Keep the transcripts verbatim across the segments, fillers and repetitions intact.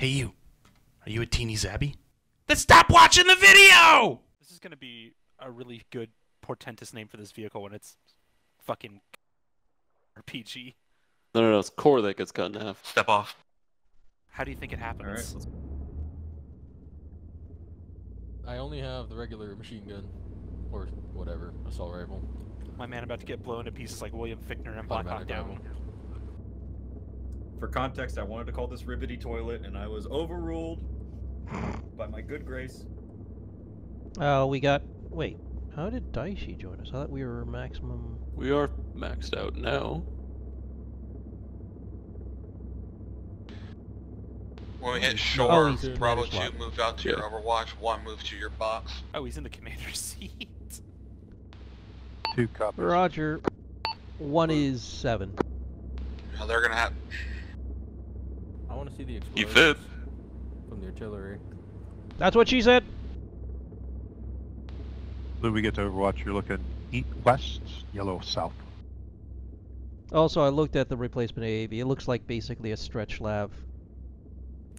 Hey, you. Are you a teeny zabby? Then stop watching the video! This is going to be a really good, portentous name for this vehicle when it's fucking R P G. No, no, no, it's core that gets cut in half. Step off. How do you think it happens? All right. I only have the regular machine gun. Or whatever, assault rifle. My man about to get blown to pieces like William Fichtner and Black Hawk Down. For context, I wanted to call this Ribbity Toilet, and I was overruled by my good grace. Oh, uh, we got... Wait, how did Daishi join us? I thought we were maximum... We are maxed out now. When we hit shore, oh, Bravo two moved out to yeah. your overwatch, one moved to your box. Oh, he's in the commander's seat. Two copies. Roger. One Blue. is seven. Now they're gonna have... I want to see the explosions you fit. from the artillery. That's what she said! Blue, we get to overwatch, you're looking east, west, yellow, south. Also, I looked at the replacement A A V. It looks like basically a stretch lab.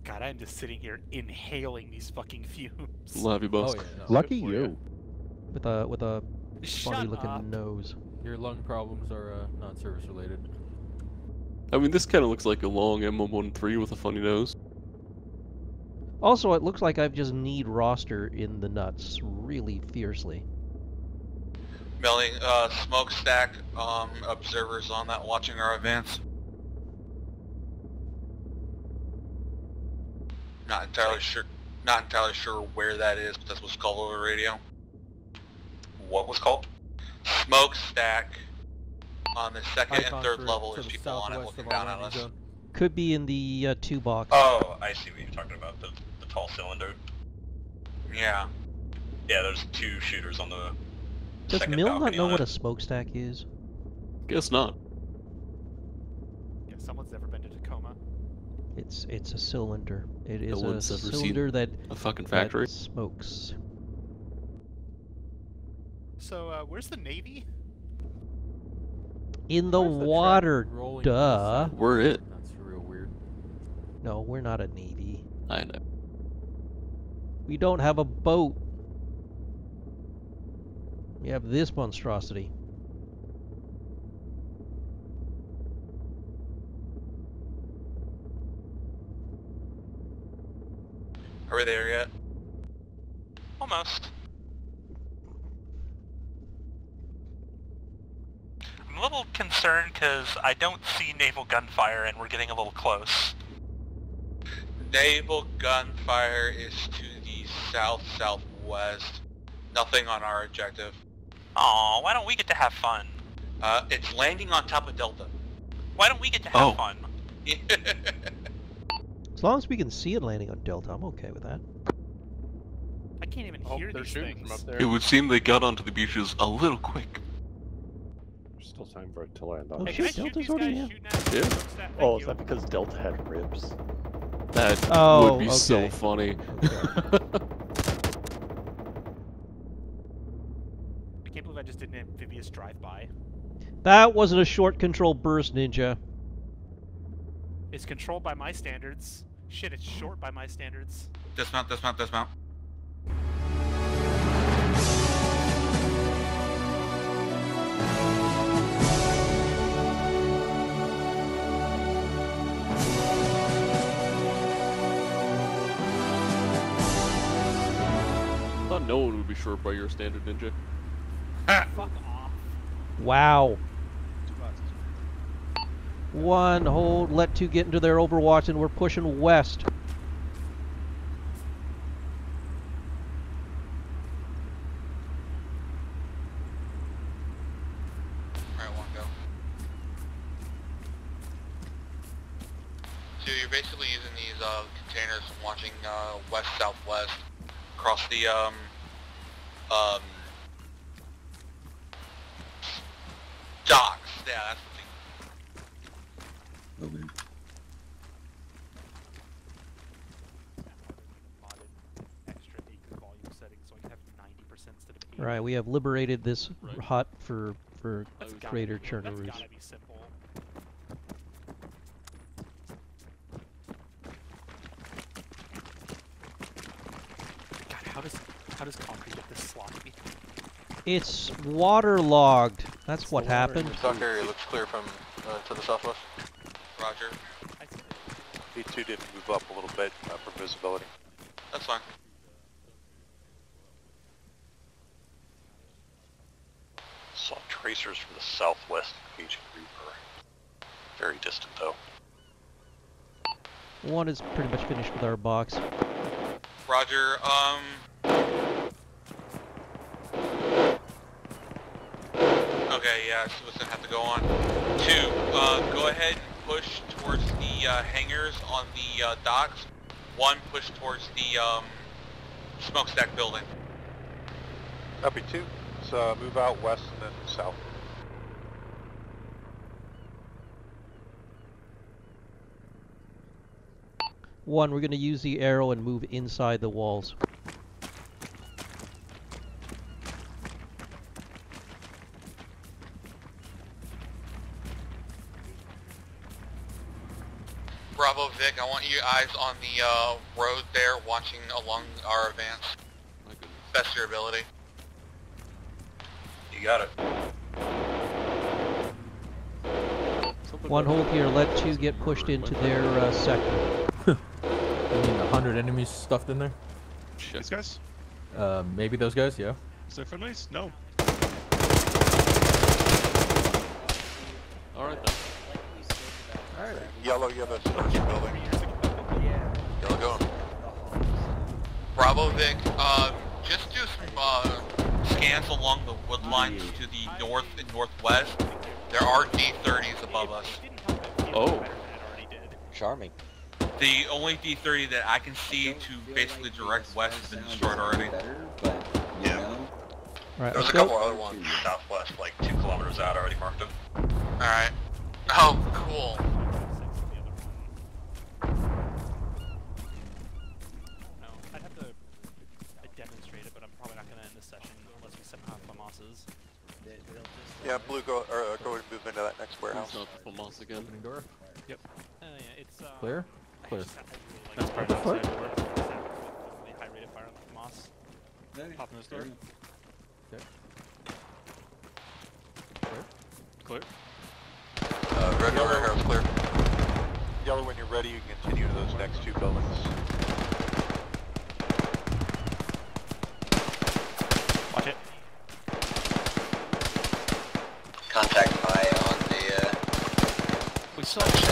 God, I'm just sitting here inhaling these fucking fumes. Love you, boss. Oh, yeah, no. Lucky you. With a with a funny-looking nose. Your lung problems are uh, not service-related. I mean, this kind of looks like a long M one thirteen with a funny nose. Also, it looks like I've just kneed roster in the nuts really fiercely. Melling, uh, smokestack um, observers on that watching our events. Not entirely sure. Not entirely sure where that is, but that's what's called over the radio. What was called? Smokestack. On the second and third level, there's people on it looking down on us. Could be in the uh, two box. Oh, I see what you're talking about. The the tall cylinder. Yeah. Yeah, there's two shooters on the. Does Mill not know what a smokestack is? Guess not. Yeah, someone's never been to Tacoma. It's it's a cylinder. It is a cylinder that a fucking factory that smokes. So uh, where's the Navy? In the where's water, the duh. We're it. That's real weird. No, we're not a Navy. I know. We don't have a boat. We have this monstrosity. Are we there yet? Almost. I'm a little concerned because I don't see naval gunfire and we're getting a little close. Naval gunfire is to the south-southwest. Nothing on our objective. Aw, why don't we get to have fun? Uh, it's landing on top of Delta. Why don't we get to have oh. fun? As long as we can see it landing on Delta, I'm okay with that. I can't even oh, hear these things. From up there. It would seem they got onto the beaches a little quick. There's still time for it to land on. Oh, hey, shoot, Delta's already here. Yeah. Yeah. Oh, is that because Delta had ribs? That oh, would be okay. so funny. Okay. I can't believe I just did an amphibious drive-by. That wasn't a short control burst, Ninja. It's controlled by my standards. Shit, it's short by my standards. Dismount, dismount, dismount. I thought no one would be short by your standard, Ninja. Ah. Fuck off. Wow. One, hold, let two get into their overwatch, and we're pushing west. Alright, one, go. So you're basically using these uh, containers and watching uh, west-southwest across the, um, um, docks. Yeah, that's building. Right, we have liberated this right. hut for for Trader Chernarus. That's gotta be simple. How does how does concrete get this sloppy? It's waterlogged. That's it's what happened. Stock area looks clear from uh, to the southwest. Roger. V two did move up a little bit uh, for visibility. That's fine. Saw tracers from the southwest engaging Reaper. Very distant though. One is pretty much finished with our box. Roger, um... okay, yeah, so what's gonna have to go on. Two, uh, go ahead and push towards the uh, hangars on the uh, docks. One, push towards the um, smokestack building. Copy two, so uh, move out west and then south. One, we're going to use the arrow and move inside the walls. Bravo Vic, I want you eyes on the uh, road there, watching along our advance. Best your ability. You got it. One, hold here, let two get pushed into their uh, sector. I mean, a hundred enemies stuffed in there? Shit. These guys? Uh, maybe those guys, yeah. Is there friendlies? No. Alright then. Alright. Yellow, you have a structure building. Yeah. Yellow, go on. Bravo, Vic. Um, just do some, uh, scans along the wood lines to the north and northwest. There are D thirties above us. Oh. Charming. The only D thirty that I can see to basically direct west has been destroyed already. Yeah. Right, there's a couple other ones southwest, like two kilometers out, I already marked them. Alright. Oh, cool. No, I'd have to demonstrate it, but I'm probably not going to end the session unless we somehow have FAMASs. Yeah, Blue, go, or, uh, go ahead and move into that next warehouse. FAMAS again. Door. Yep. Uh, yeah, it's, uh, clear? Clear. That's part of the high rate of fire on the moss. Popping this door. Okay. Clear. Clear. Uh, red over here is clear. Yellow, when you're ready, you can continue to those next two buildings. Watch it. Contact high on the, uh... we saw it.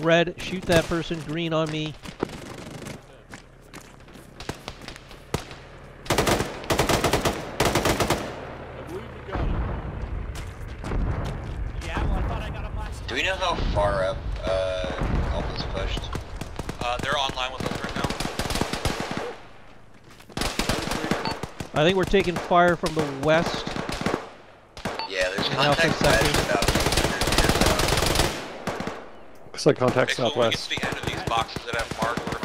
Red, shoot that person. Green, on me. I believe we got it. Yeah, well, I thought I got him last time. Do we know how far up uh, Alpha's pushed? Uh, they're online with us right now. I think we're taking fire from the west. Yeah, there's contact west about. Looks like contact southwest. It's the end of these boxes that have marked. We're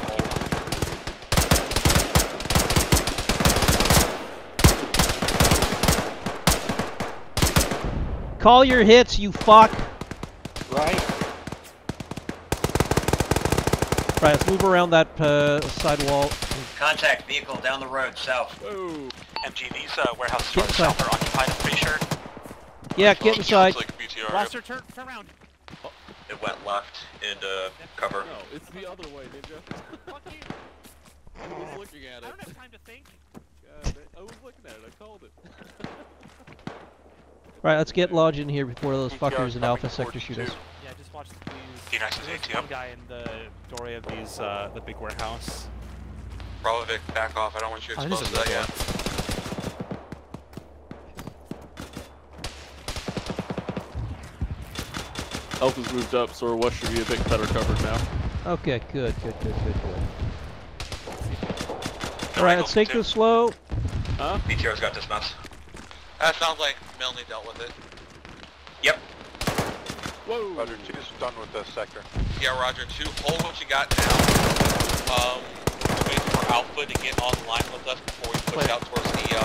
gonna hold. Call your hits, you fuck. Right. Right. Let's move around that uh, sidewall. Contact vehicle down the road south. Whoa. M G V's uh, warehouse to the south are occupied. I'm pretty sure. Yeah, get inside. Like Blaster, turn, turn around. It went left into uh, cover. No, it's the other way, ninja. Fuck you! I was looking at it. I don't have time to think. God, I was looking at it, I called it. Alright, let's get Lodge in here before those fuckers in Alpha Sector shoot us. Yeah, just watch these. There's one guy in the doorway of these, uh, the big warehouse. Probably back off, I don't want you exposed oh, to that yet. One. Alpha's moved up, so our west should be a bit better covered now. Okay, good, good, good, good, good. Alright, let's take this slow. Huh? B T R's got this mess. That sounds like Milne dealt with it. Yep. Whoa! Roger two's done with this sector. Yeah, Roger two, hold what you got now. Um, wait for Alpha to get online with us before we push Clear. out towards the, uh...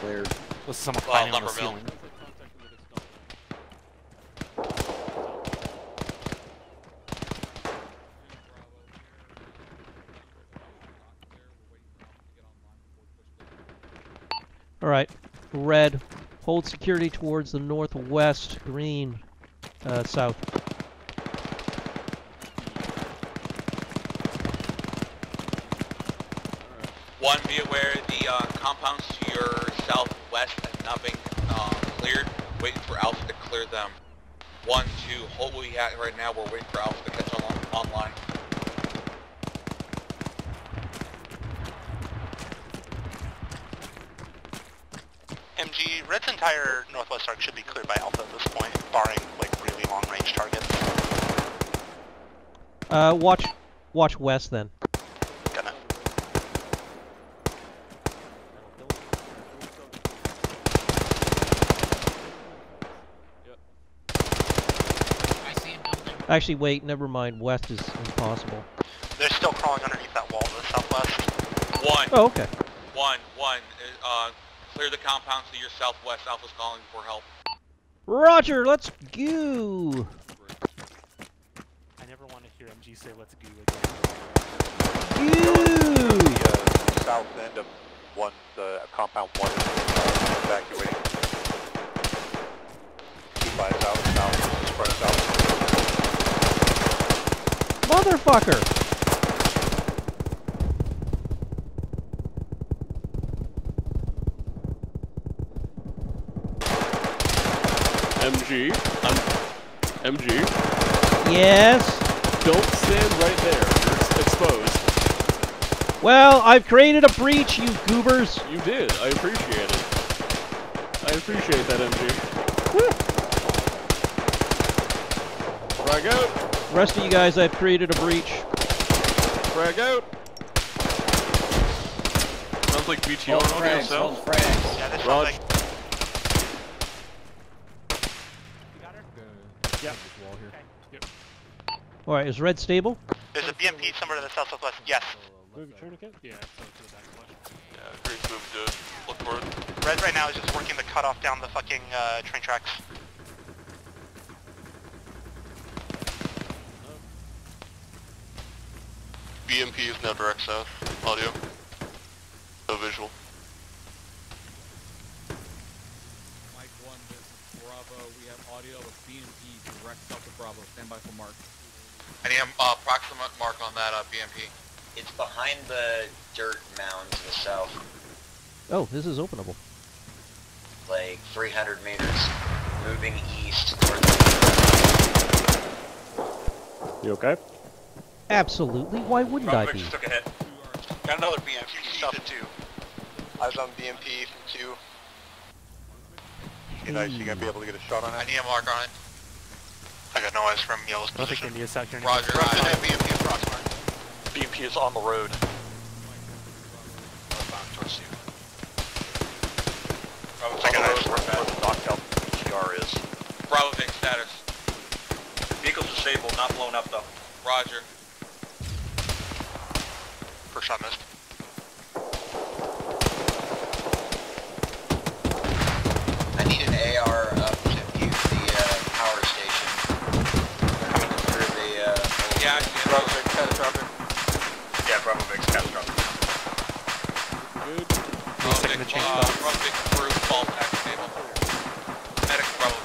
Clear. What's some uh, lumber mill. Alright, red, hold security towards the northwest, green, uh, south. One, be aware the uh, compounds to your southwest have not been uh, cleared, waiting for Alpha to clear them. One, two, hold what we have right now, we're waiting for Alpha to catch on online. M G, Red's entire northwest arc should be cleared by Alpha at this point, barring like really long range targets. Uh, watch, watch west then. Actually, wait, never mind. West is impossible. They're still crawling underneath that wall to the southwest. One. Oh, okay. One, one. Uh, clear the compounds to your southwest. Alpha's calling for help. Roger, let's go. I never want to hear M G say let's go again. Go. The uh, south end of one, the uh, compound one is uh, evacuating. By south, south, spread south. Motherfucker! M G, I'm... M G? Yes? Don't stand right there, you're exposed. Well, I've created a breach, you goobers! You did, I appreciate it. I appreciate that, M G. Woo! Frag out! Rest of you guys, I've created a breach. Frag out. Sounds like B T O on yourself. Yeah, that's Raj. You got her? The, yep. Wall here. Okay. Yep. All right, is Red stable? There's a B M P somewhere to the south southwest. Yes. Move your tourniquet? Yeah. Yeah, great move, dude. Look forward. Red right now is just working the cutoff down the fucking uh, train tracks. B M P is now direct south. Audio. No visual. Mike one with Bravo. We have audio with B M P direct south of Bravo. Stand by for mark. I need an uh, approximate mark on that uh, B M P. It's behind the dirt mound to the south. Oh, this is openable. Like three hundred meters. Moving east toward the... You okay? Absolutely, why wouldn't Robert I be? Just took a hit. Got another B M P south of two. I was on B M P from two. You know, you're gonna be able to get a shot on it? I need a mark on it. I got noise from Yellow's position. Roger, Roger, I have B M P approximate. B M P is on the road. Bound towards you. Robert's on the road, we're bad. Knocked out P T R is. Bravo Vic status. Vehicle's disabled, not blown up though. Roger. First shot missed. I need an A R up to view the uh, power station. Through the uh, yeah, Bravo Vic's catastrophic. Yeah, Bravo Vic's catastrophic. Good. Bravo Vic, uh, Bravo Vic through fall back table. Medic Bravo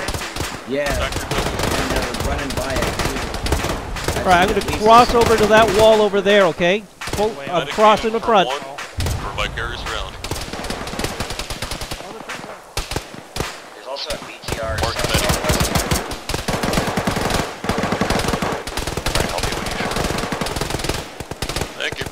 Vic. This is yeah. Doctor, running by it. Alright, I'm gonna cross over to that wall over there, okay? Full, I'm crossing the front. There's also a B T R. Thank you.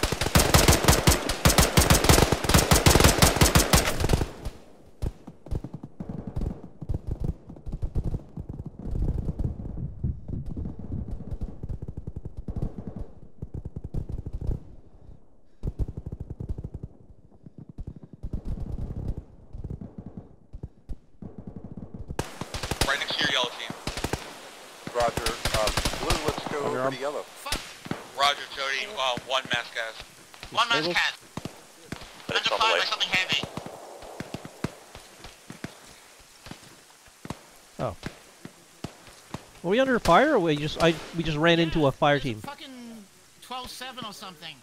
Are we under fire or we just I we just ran yeah, into a fire team? Fucking twelve seven or something.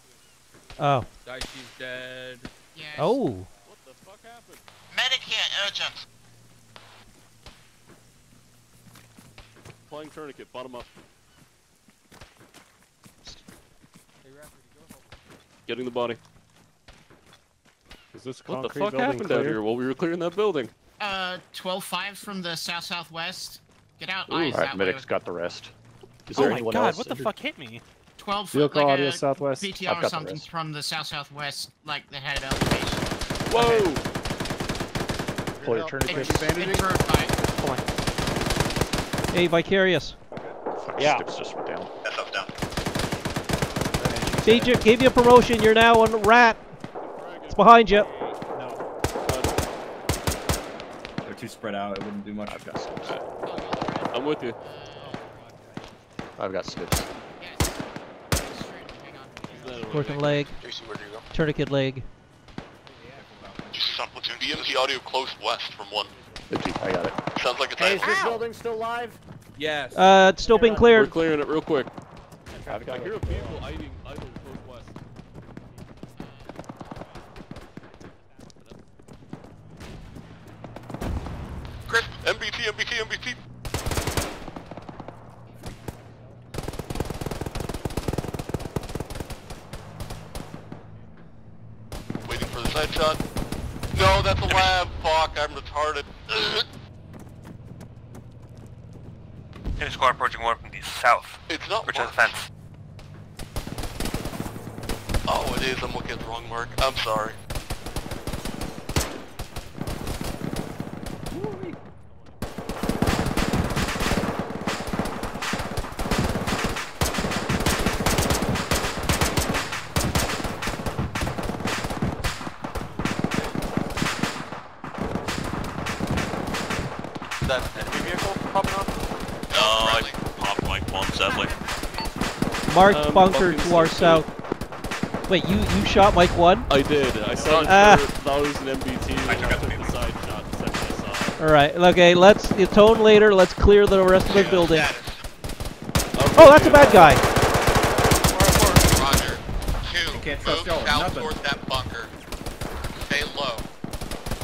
Oh. Dicey's dead. Yes. Oh. What the fuck happened? Medic here, urgent. Playing tourniquet, bottom up. Getting the body. Is this concrete? What the fuck happened cleared? Out here while we were clearing that building? Uh, twelve five from the south southwest. Get out. Eyes. All right, medic's got the rest. Is oh there my god! Else? What the fuck hit me? Twelve like a southwest. B T R or something from the south southwest, like the head elevation. Whoa! Okay. Player turn to bandaging. Hey, Vicarious. Okay. Yeah. Stips just went down. That's up down. Agent gave you a promotion. You're now on rat. It's behind you. No. They're too spread out. It wouldn't do much. I've got slips. I'm with you. I've got slips. Fourth and leg. Tourniquet leg. E M P audio close west from one. Empty. I got it. Sounds like it's. Hey, is this building still live? Yes. Uh, it's still being cleared. We're clearing it real quick. I've got I hear it. People eating idle close west. Chris, M B T, M B T, M B T. Waiting for the side shot. No, that's a lab. Fuck, I'm retarded. Enemy squad approaching one from the south. It's not which has fence. Oh, it is. I'm looking at the wrong mark. I'm sorry. Is that an enemy vehicle popping up? No, I popped my bomb, sadly. Marked um, bunker to our south. Wait, you, you shot Mike one? I did. I saw uh, it. That was an M B T. I took out the baby. Side shot the second I saw it. Alright, okay, let's atone later. Let's clear the rest of the yeah, building. That okay, oh, that's yeah. a bad guy. Roger. Two, move south toward that bunker. Stay low.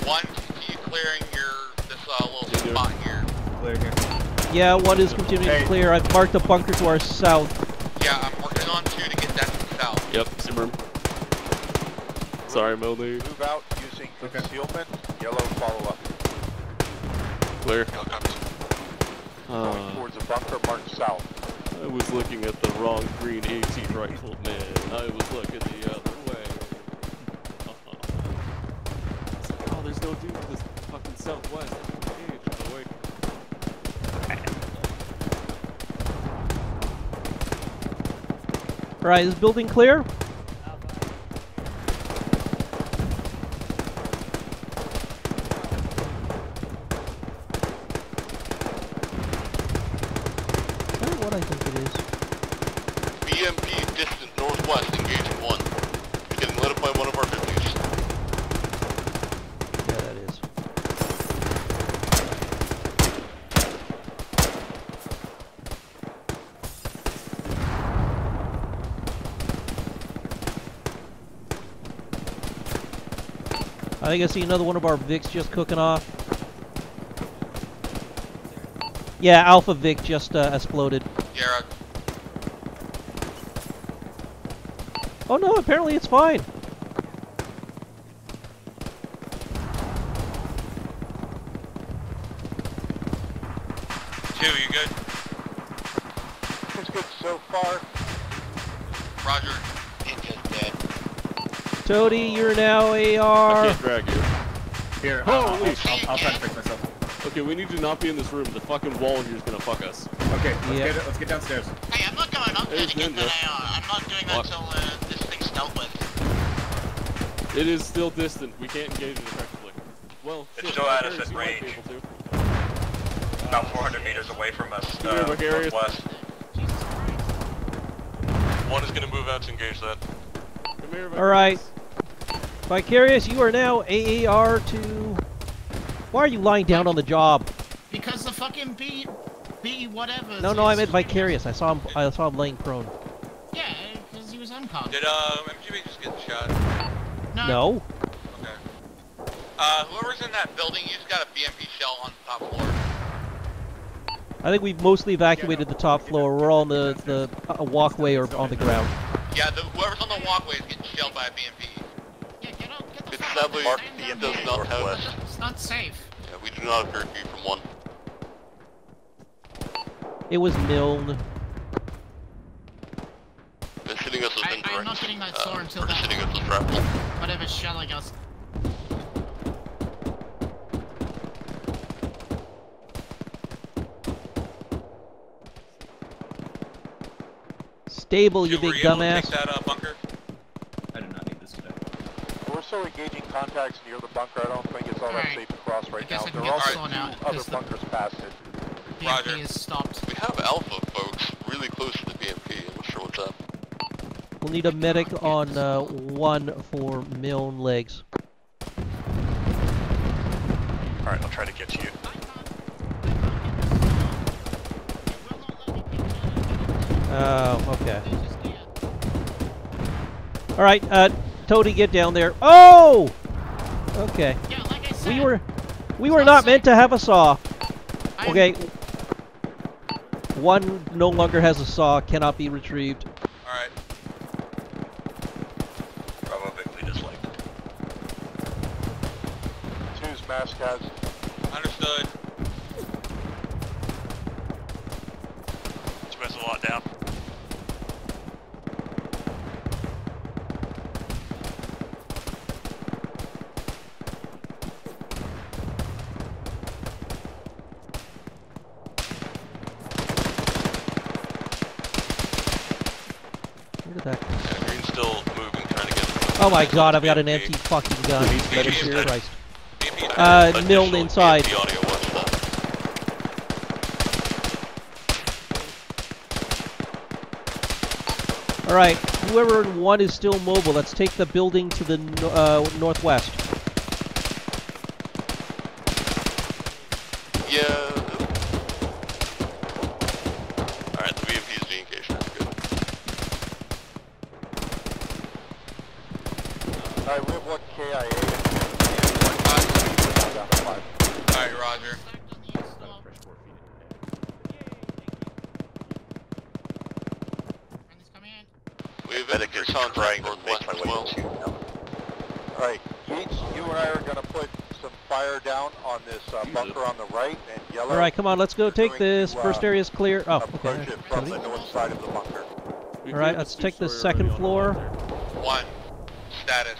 One, keep clearing your, this uh, little yeah, spot here. Clear here. Yeah, one is continuing hey. to clear. I've marked the bunker to our south. Yeah, I'm working on two to get that to the south. Yep. Sorry, Mildy. Move out using concealment. Yellow, follow up. Clear. Uh, Going towards a bunker marked south. I was looking at the wrong green eighteen rifle, man. I was looking the other way. Uh-huh. It's like, oh, there's no dude to this fucking southwest. Alright, is this building clear? I think I see another one of our Vics just cooking off. Yeah, Alpha Vic just uh, exploded. Yeah, right. Oh no, apparently it's fine. Two, you good? It's good so far. Roger. Tody, you're now A R. I can't drag you. Here, I'll, I'll, I'll, I'll try to fix myself. Okay, we need to not be in this room. The fucking wall in here is gonna fuck us. Okay, let's, yeah. get, let's get downstairs. Hey, I'm not going up there to get that A R. I'm not doing that until uh, this thing's dealt with. It is still distant. We can't engage it effectively. Well, it's shit, still out of range. About four hundred meters away from us. Uh, northwest. One is gonna move out to engage that. Come here, All right. Vicarious, you are now A A R to... Why are you lying down on the job? Because the fucking B... B whatever... No, no, I meant Vicarious. I saw him I saw him laying prone. Yeah, because he was unconscious. Did, uh, M G B just get shot? No. No. Uh, whoever's in that building, you just got a B M P shell on the top floor. I think we've mostly evacuated the top floor. We're all on the, the uh, walkway or on the ground. Yeah, the, whoever's on the walkway is getting shelled by a B M P. Yeah, get on, get the fuck out. It's does not help. It's not safe. Yeah, we do not have curfew from one. It was Milne. They're shooting us with I, indirect. I'm not getting that floor uh, until that. Shooting us with rifle. Whatever's shelling us. Stable, you big dumbass. Pick that, uh, bunker? I do not need this today. We're still engaging contacts near the bunker. I don't think it's all, all that right. safe to cross right now. There are also right. two other bunkers past it. B M P is stopped. We have Alpha, folks, really close to the B M P. I'm not sure what's up. We'll need a medic on uh, one for Milne legs. Alright, I'll try to get you. Oh, okay. Alright, uh, Toadie, get down there. Oh! Okay. Yeah, like I said, we were, we were not meant to have a saw. Okay. One no longer has a saw, cannot be retrieved. Alright. Probably disliked. Two's mascots. Understood. That's a lot down. Oh my god, I've got an empty fucking gun. Christ. Uh, Milne inside. Alright, whoever in one is still mobile, let's take the building to the uh, northwest. Yeah. Alright, the B M P is being engaged. That's good. Alright, we have one K I A. Alright, roger. Alright, Gates, you and I are going to put some fire down on this uh, bunker on the right and yellow. Alright, come on, let's go take this. To, uh, First area's clear. Oh, okay. From the north side of the bunker. Alright, let's take the second floor. One. Status.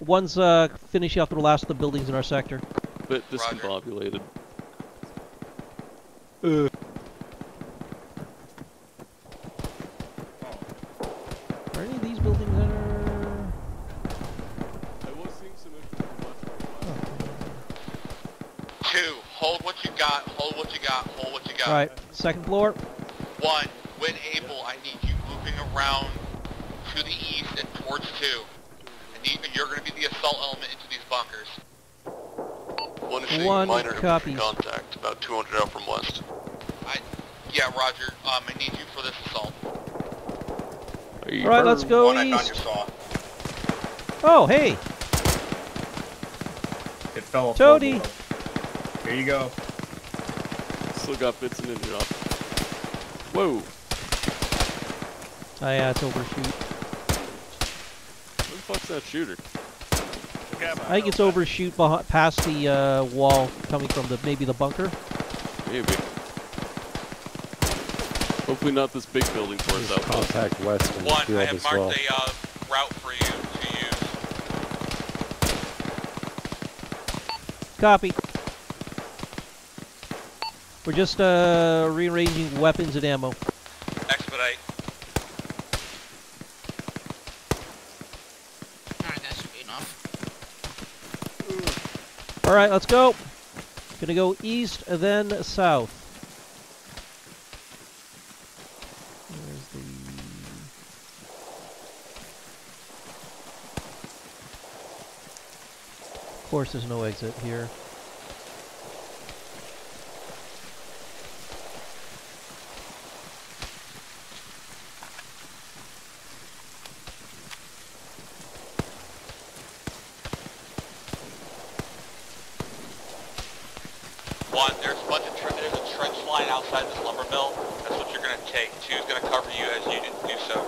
One's uh, finishing off the last of the buildings in our sector. But discombobulated. Uh. Alright, second floor. One, when able, I need you moving around to the east and towards two. I need, you're going to be the assault element into these bunkers. One is one minor copies. Contact, about two hundred out from west. I, yeah, roger. Um, I need you for this assault. Alright, let's go one, east. I found your saw. Oh, hey! It fell off. Toadie! Here you go. Still got bits and ended up. Whoa! Ah, oh, yeah, it's overshoot. Where the fuck's that shooter? I think it's overshoot past the uh, wall, coming from the maybe the bunker. Maybe. Hopefully not this big building for us out. Contact west. And one, I have marked well. a uh, route for you to use. Copy. We're just uh, rearranging weapons and ammo. Expedite. Alright, that should be enough. Alright, let's go. Gonna go east, then south. Where's the... Of course there's no exit here. One, there's a bunch of tre there's a trench line outside this lumber mill. That's what you're gonna take. Two is gonna cover you as you do so.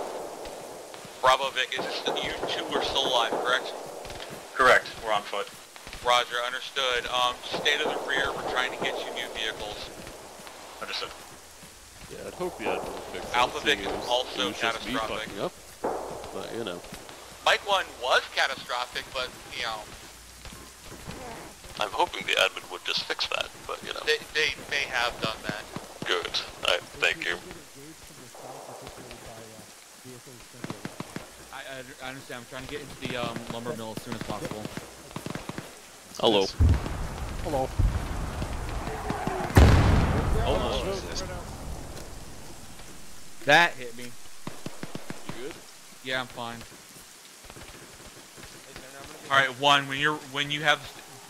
Bravo Vic, is this the, you two are still alive, correct? Correct. We're on foot. Roger, understood. Um, stay to the rear. We're trying to get you new vehicles. Understood. Yeah, I'd hope you had more fixes. Alpha Vic is also catastrophic. Yep. But you know. Mike one was catastrophic, but you know. I'm hoping the admin would just fix that, but you know. They, they may have done that. Good. All right, thank you. I, I understand. I'm trying to get into the um, lumber mill as soon as possible. Hello. Yes. Hello. Oh, no. That hit me. You good? Yeah, I'm fine. All right, one. When you're when you have,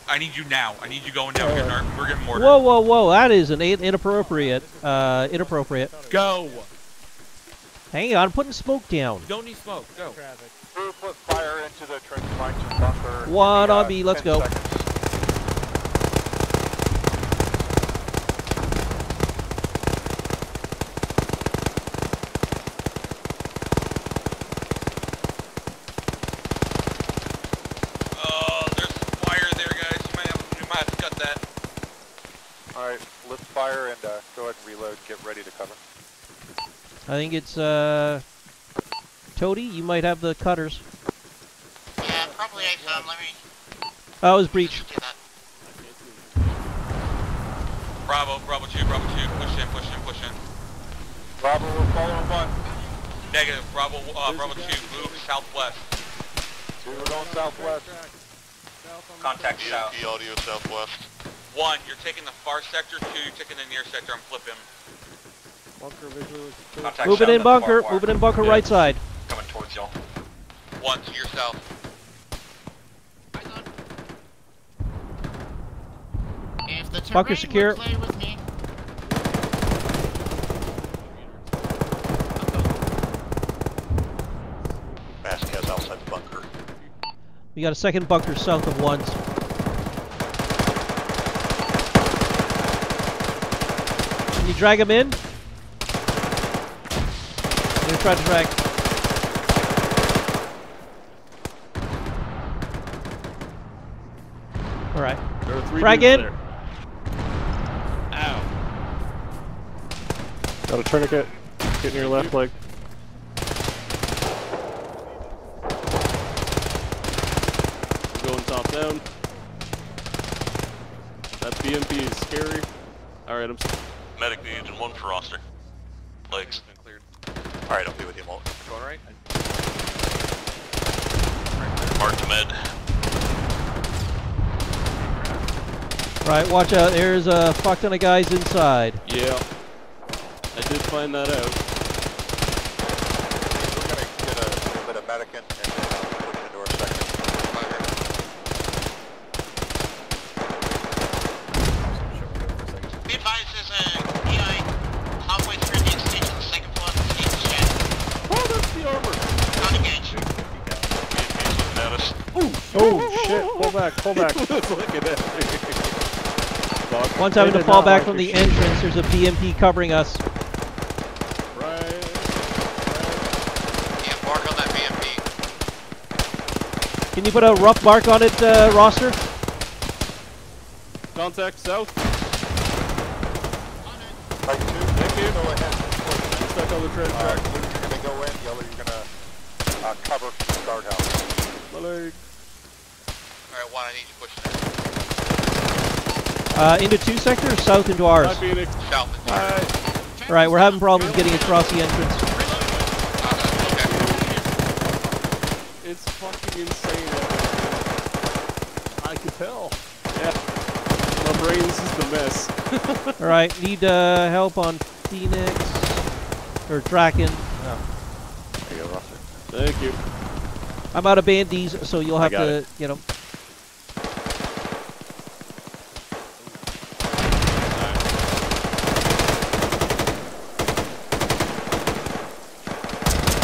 I need you now. I need you going down here. Right, we're getting more. Whoa, whoa, whoa! That is an inappropriate. Uh, inappropriate. Go. Hang on, I'm putting smoke down. You don't need smoke. Go. Crew, put fire into the trench line to buffer. One on me. Let's go. Seconds. I think it's, uh, Toady, you might have the cutters. Yeah, probably A F M, let me... Oh, it was breach. Bravo, Bravo two, Bravo two, push in, push in, push in. Bravo, we're following one. Negative, Bravo, uh, Bravo two, move southwest. Two, we're going southwest. Contact south. E audio southwest. One, you're taking the far sector, two, you're taking the near sector, I'm flipping. Moving in bunker, moving in bunker right side. Coming towards y'all. One to your south. If the bunker secure. Play with me. Mask has outside the bunker. We got a second bunker south of ones. Can you drag him in? Try to drag. All right. There are three drag in. There. Ow. Got a tourniquet. Get in your left leg. We're going top down. That B M P is scary. All right, I'm. Medic needs one for roster. Legs. Alright, I'll be with you, Molt. Going right? Mark to med. Right, watch out. There's a fuck ton of guys inside. Yeah. I did find that out. We're gonna get a little bit of medic in and then I'll push into our second. Be advised, there's a E I halfway through the extension, second floor. Armor. Oh shit, pull back, pull back. One time to fall back like from the shit. Entrance, there's a B M P covering us. Right. Right. Yeah, bark on that B M P. Can you put a rough bark on it, uh, roster? Contact south. On it. Right, two. Thank you. Go ahead. Just back on the train track. Uh, Go in, yellow, you're gonna uh, cover guardhouse. Alright, one, I need you pushing there. Uh, into two sectors, south into ours. Alright, right, we're having problems getting across the entrance. It's fucking insane. I can tell. Yeah. My brain is just a mess. Alright, need uh, help on Phoenix. Or Draken. Thank you. I'm out of bandies, so you'll have to, it. you know. Right.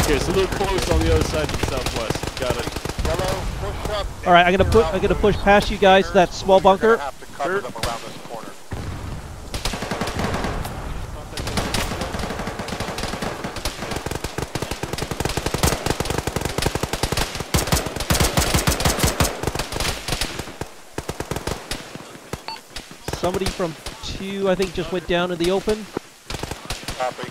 Okay, so a little close on the other side to the southwest. Got it. Hello, push up. All right, I'm gonna put. I'm gonna push past you guys to that small bunker. Have to cover them around this corner. Somebody from two, I think, just went down in the open. Copy.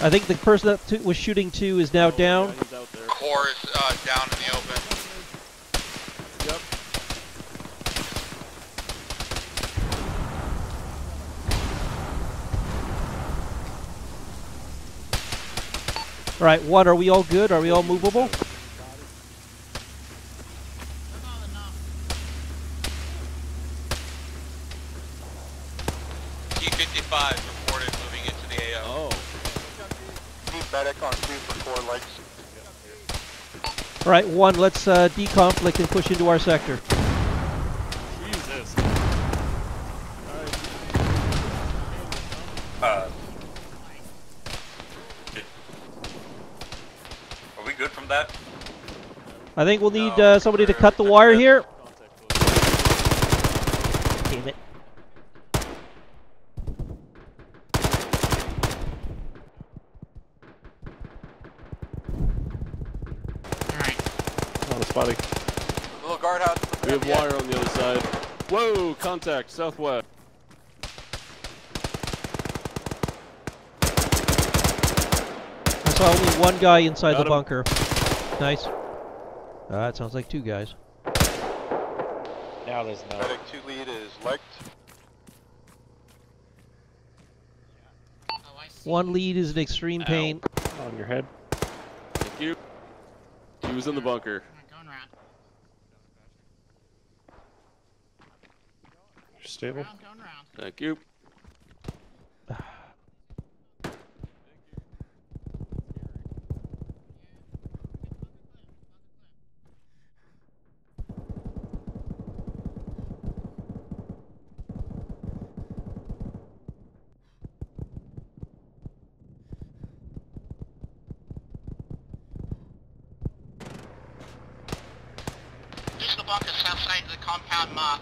I think the person that t was shooting two is now oh, down. Yeah, he's out there. Four is uh, down in the open. Yep. All right, what, are we all good? Are we all movable? T fifty-five reported moving into the A O. Oh. Need medic on two for four legs. All right, one, let's uh, deconflict and push into our sector. Jesus. Uh. Good from that? I think we'll need uh, somebody to cut the wire here. Damn it. Alright. On a spotty. Little guardhouse. We have wire on the other side. Whoa, contact, southwest. Only one guy inside Got the him. bunker. Nice. Uh, that sounds like two guys. Now there's no. Medic two lead is liked. Oh, I see. One lead is in extreme Ow. pain. On your head. Thank you. He was in the bunker. I'm going around. You're stable. Going around, going around. Thank you. South side of the compound mark.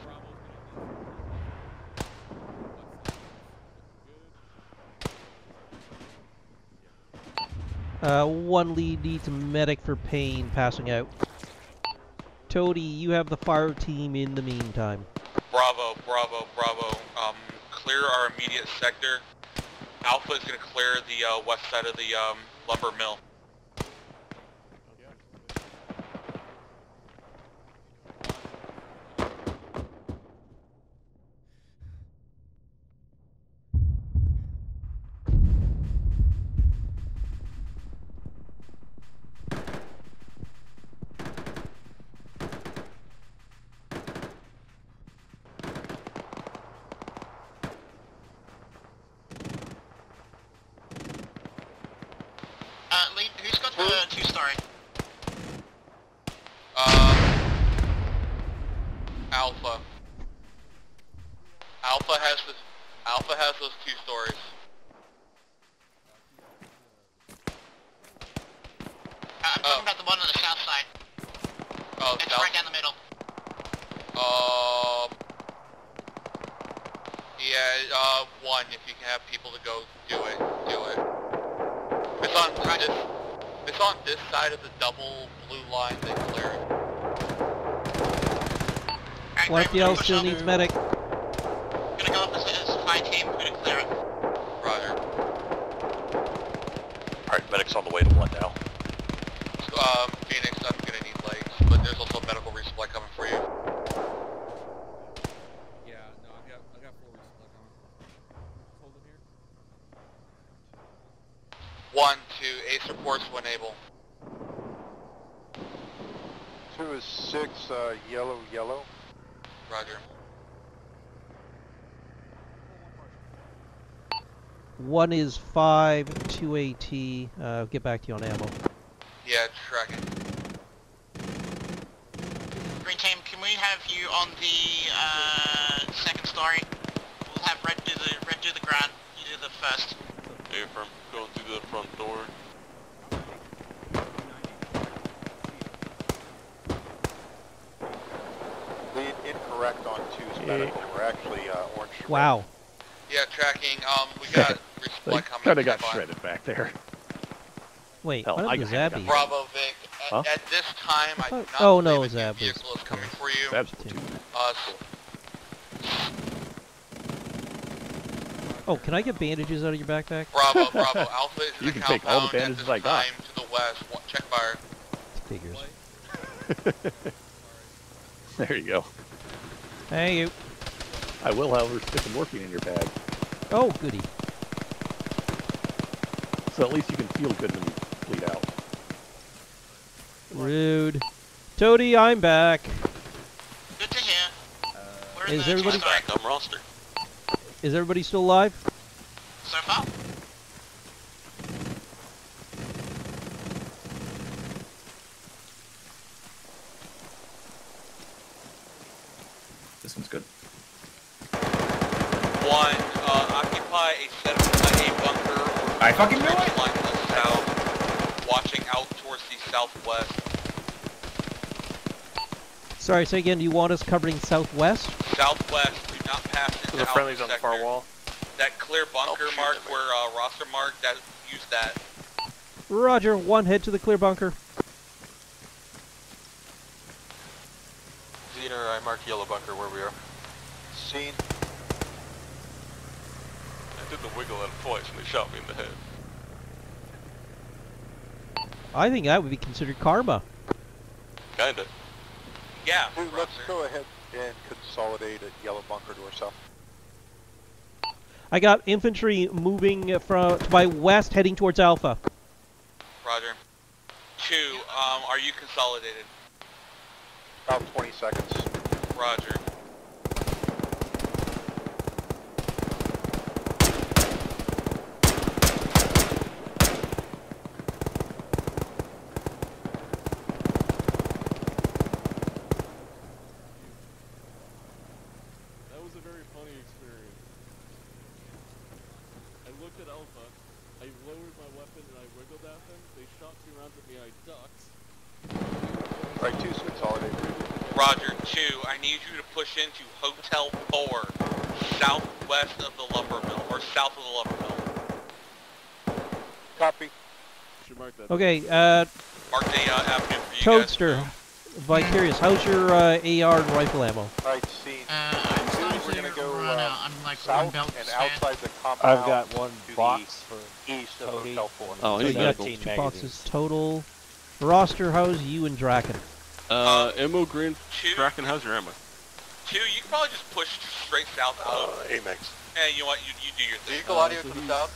Uh, one lead needs a medic for pain passing out. Toady, you have the fire team in the meantime. Bravo, bravo, bravo. Um, clear our immediate sector. Alpha is going to clear the uh, west side of the um, lumber mill. Y P L still needs medic. We're gonna go up the supply team, we're gonna clear it. Roger. Alright, medic's on the way to one now. So, um, Phoenix, I'm gonna need legs, but there's also a medical resupply coming for you. Yeah, no, I've got, I've got full resupply coming. Hold it here. One, two, ace reports when able. Two is six, uh, yellow, yellow. Roger. One is five, two AT. Uh, get back to you on ammo. Yeah, tracking. Green team, can we have you on the uh, second story? We'll have red do the red do the ground. You do the first. Hey, from going through the front door. On two's medical. We're actually uh, orange. Wow. Yeah, tracking. Um, we got resupply coming. Kinda got shredded back there. Wait, Hell, what is Zabby? Bravo, Vic. At, huh? at this time, I do not oh, believe no, a Zabby. vehicle is coming for you. Absolutely. Uh, Oh, can I get bandages out of your backpack? Bravo, Bravo, Alpha is you can take all the bandages I got. To the west, one, check fire. Figures. There you go. Hey, you. I will, however, stick some morphine in your bag. Oh, goody. So at least you can feel good when you bleed out. Rude. Toady, I'm back. Good to hear. Uh, Where is everybody? Back? I'm rostered. Is everybody still alive? So far. This one's good. One, uh, occupy a set of a bunker or I fucking knew it! Line to the south, watching out towards the southwest. Sorry, say again, do you want us covering southwest? Southwest, do not pass into the friendlies on the far wall. That clear bunker oh, mark where uh, roster marked, that, use that. Roger, one head to the clear bunker. Zeta, I marked yellow bunker where we are. Seen. I did the wiggle out of points and they shot me in the head. I think that would be considered karma. Kinda. Yeah, Dude, let's go ahead and consolidate at yellow bunker to ourselves. I got infantry moving from to my west, heading towards Alpha. Roger. Two, um, are you consolidated? About twenty seconds. Roger. Push into Hotel four, southwest of the lumber mill, or south of the lumber mill. Copy. Should mark that. Okay, uh... Mark the uh, avenue for you Toadster, guys. Vicarious, how's your uh, A R and rifle ammo? Alright, see. Uh, I'm so we're gonna go uh, out. I'm like south and outside the compound. I've got one box for east of Hotel four. Oh, so you got two magazines. Boxes total. Roster, how's you and Draken? Uh, ammo green. Draken, how's your ammo? Two, you can probably just push straight south out of uh, Amex. Hey, you know what, you, you do your thing. Vehicle uh, audio so to the south.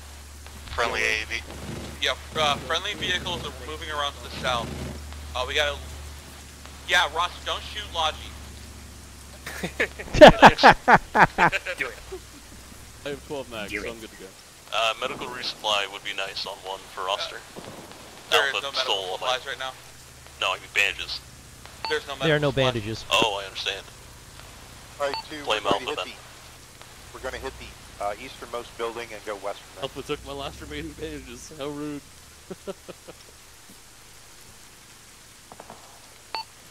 Friendly A A V. Yeah, uh, friendly vehicles are moving around to the south. Uh, we gotta... Yeah, Ross, don't shoot Logi. Do it. I have twelve mags, so I'm good to go. Uh, medical resupply would be nice on one for Roster. Uh, there is no medical supplies right now? No, I mean bandages. There's no medical There are no supplies. bandages. Oh, I understand. Right, two, we're, going the, we're going to hit the uh, easternmost building and go west from there. Alpha took my last remaining bandages. How rude.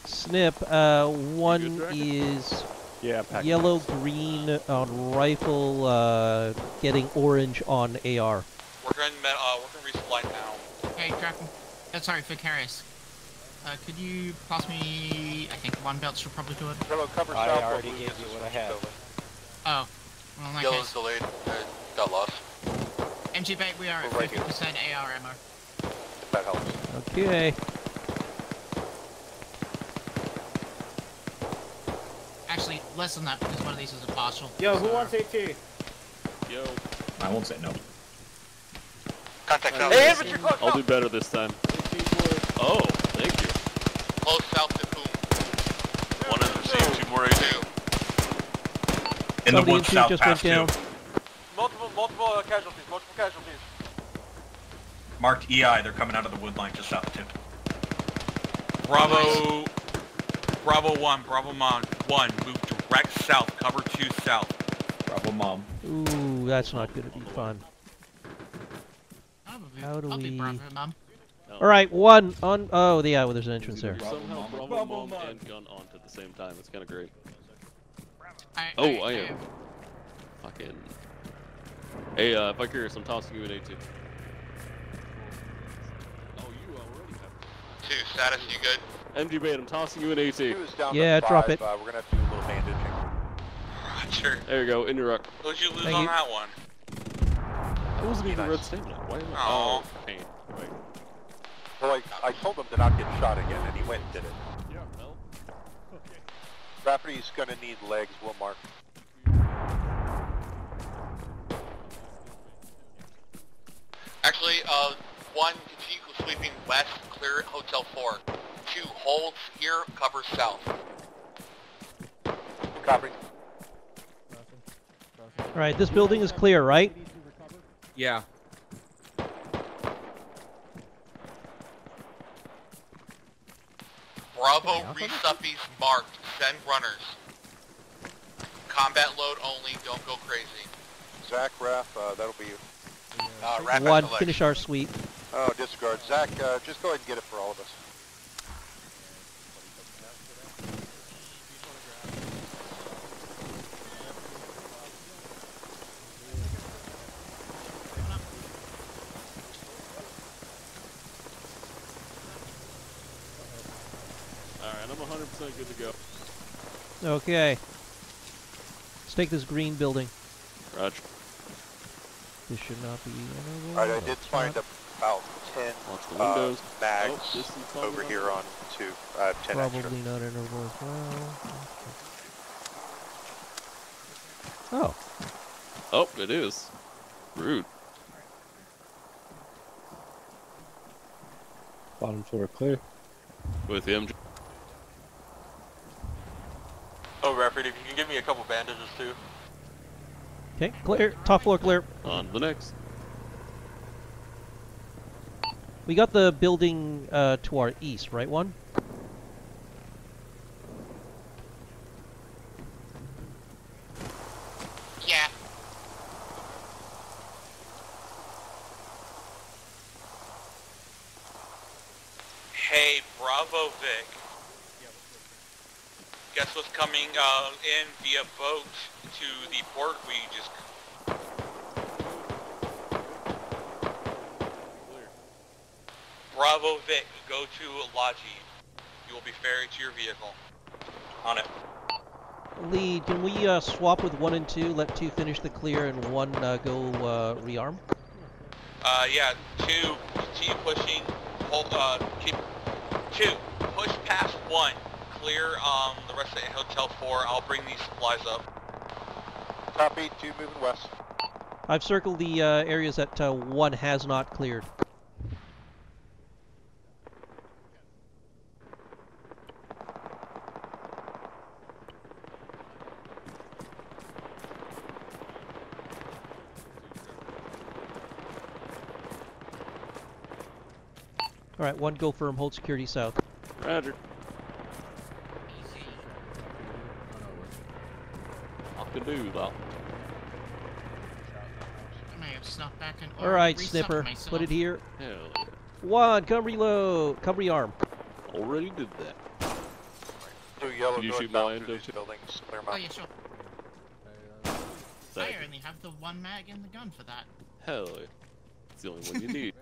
Snip, uh, one is yeah, yellow, packs. green on rifle, uh, getting orange on A R. We're going to uh, resupply now. Hey, Draken. Oh, sorry, Vicarious. Uh, could you pass me, I think one belt should probably do it. Hello, cover I south already gave you what I have. Oh, well in that Yellow's case. Delayed, uh, got lost. M G Bait, we are We're at fifty percent right A R ammo. That helps. Okay. Actually, less than that because one of these is a partial. Yo, who wants A T? Yo. I won't say no. Contact out. Hey, I'll close. do better this time. Oh. Close south to boom. One in the sea, two more A two. In the woods south past two. Multiple, multiple uh, casualties, multiple casualties. Marked E I, they're coming out of the wood line just south of two. Bravo, nice. Bravo one, Bravo Mom one, move direct south, cover two south. Bravo Mom. Ooh, that's not gonna be fun. Probably. How do I'll we... be Bravo Mom. No. Alright, one on. Oh, yeah, well, there's an entrance there. Somehow, Bravo, Bravo Mom and Gun on at the same time. It's kind of great. I, oh, I, I, I am. Fucking. Hey, uh, if I curious, I'm tossing you an A two. Oh, you already have. Two, status, you good? M G B, I'm tossing you an A two. Yeah, drop five. it. Uh, we're gonna have to do a little bandaging. Roger. There you go, in your ruck. What'd you lose Thank on you. that one? It wasn't even red stamina. Why? Oh, pain. Wait. Well, I, I told him to not get shot again, and he went and did it. Yeah, well. Okay. Rafferty's gonna need legs. We'll mark. Actually, uh, one fatigue was sweeping west, clear Hotel Four. Two holds here, cover south. Copy. All right, this building is clear, right? Yeah. Bravo resuppies marked. Send runners. Combat load only. Don't go crazy. Zach, Raph, uh, that'll be you. Uh, Raph, one. Finish our sweep. Oh, disregard. Zach, uh, just go ahead and get it for all of us. Good to go. Okay. Let's take this green building. Roger. This should not be enable. Alright, I did find up about ten uh, bags oh, over here on two. Uh, ten probably extra. Not enable as well. Oh. Oh, it is. Rude. Bottom floor clear. With the M G. Oh, Rafford, if you can give me a couple bandages, too. Okay, clear. Top floor clear. On to the next. We got the building uh, to our east, right, one? Yeah. Hey, Bravo, Vic. Guess what's coming uh, in via boat to the port we just... Bravo Vic, go to Lodgy. You will be ferried to your vehicle. On it. Lee, can we uh, swap with one and two? Let two finish the clear and one uh, go uh, rearm? Uh, yeah, two, keep pushing, hold, uh, keep, two, push past one. Clear um, the rest of Hotel four. I'll bring these supplies up. Copy, two moving west. I've circled the uh, areas that uh, one has not cleared. Alright, one go firm, hold security south. Roger. Do that. I may have snuck back in. All right, Snipper, myself. Put it here. Hell yeah. One, come reload, come rearm. Already did that. Two yellow Can you shoot my end those buildings? Clear my. Oh yeah, sure. I only have the one mag in the gun for that. Hell yeah. It's the only one you need.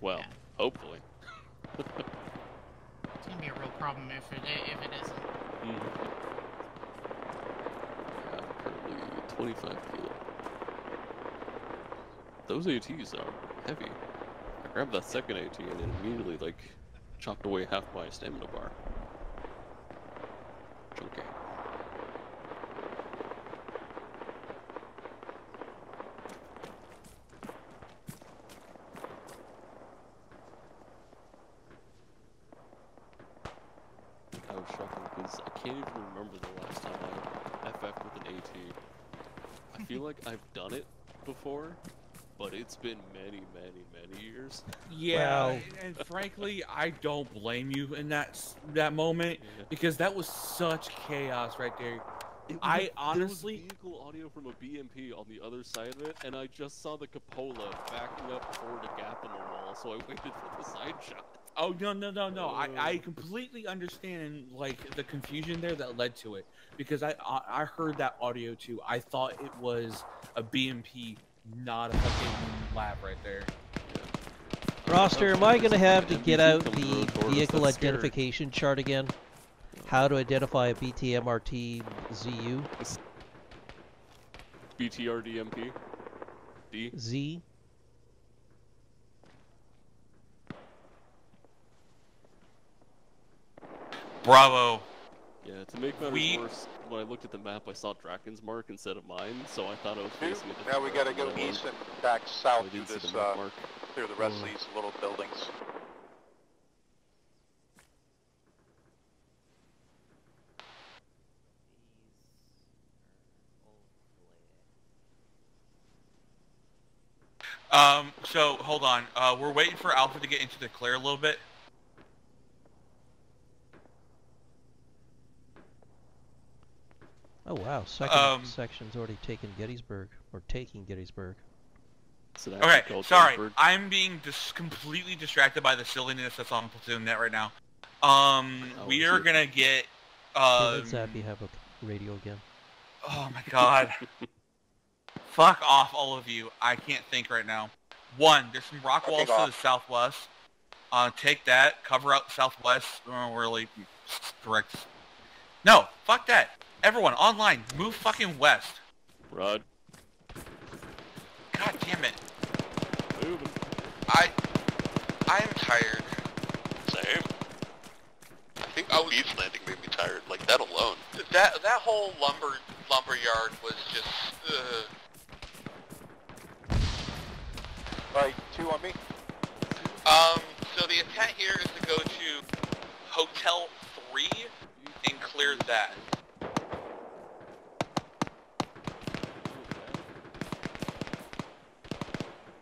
Well, yeah. Hopefully. It's gonna be a real problem if it if it isn't. Mm-hmm. twenty-five kilo. Those A Ts are heavy. I grabbed that second AT and it immediately like chopped away half my stamina bar. Chunky. That was shocking because I can't even remember the last time I F F'd with an AT. I feel like I've done it before, but it's been many, many, many years. Yeah, wow. And frankly, I don't blame you in that that moment yeah. Because that was such chaos right there. It was, I honestly there was vehicle audio from a B M P on the other side of it, and I just saw the cupola backing up toward a gap in the wall, so I waited for the side shot. Oh no no no no! Uh, I I completely understand like the confusion there that led to it because I I heard that audio too. I thought it was a B M P, not a fucking lab right there. Yeah. Roster, am I gonna have to get out the vehicle identification chart again? How to identify a B T M R T Z U? B T R D M P. D. Z. Bravo. Yeah, to make matters we... worse, when I looked at the map, I saw Draken's mark instead of mine, so I thought I was facing it. Now we gotta go east and back south through this, uh, mark. through the rest mm. of these little buildings. Um, so, hold on. Uh, we're waiting for Alpha to get into the clear a little bit. Oh, wow. Second um, section's already taken Gettysburg. Or taking Gettysburg. So okay, sorry. Gettysburg. I'm being dis completely distracted by the silliness that's on platoon net right now. Um, oh, we are going to get... Um, Doesn't Zappy have a radio again? Oh, my God. Fuck off, all of you. I can't think right now. One, there's some rock walls to the southwest. Uh, take that. Cover out southwest. Oh, really direct. No, fuck that. Everyone, online. Move fucking west. Rod. God damn it. Moving. I... I'm tired. Same. I think the beach landing made me tired. Like, that alone. That, that whole lumber, lumber yard was just... Uh, Alright, two on me. Um, so the intent here is to go to Hotel three and clear that.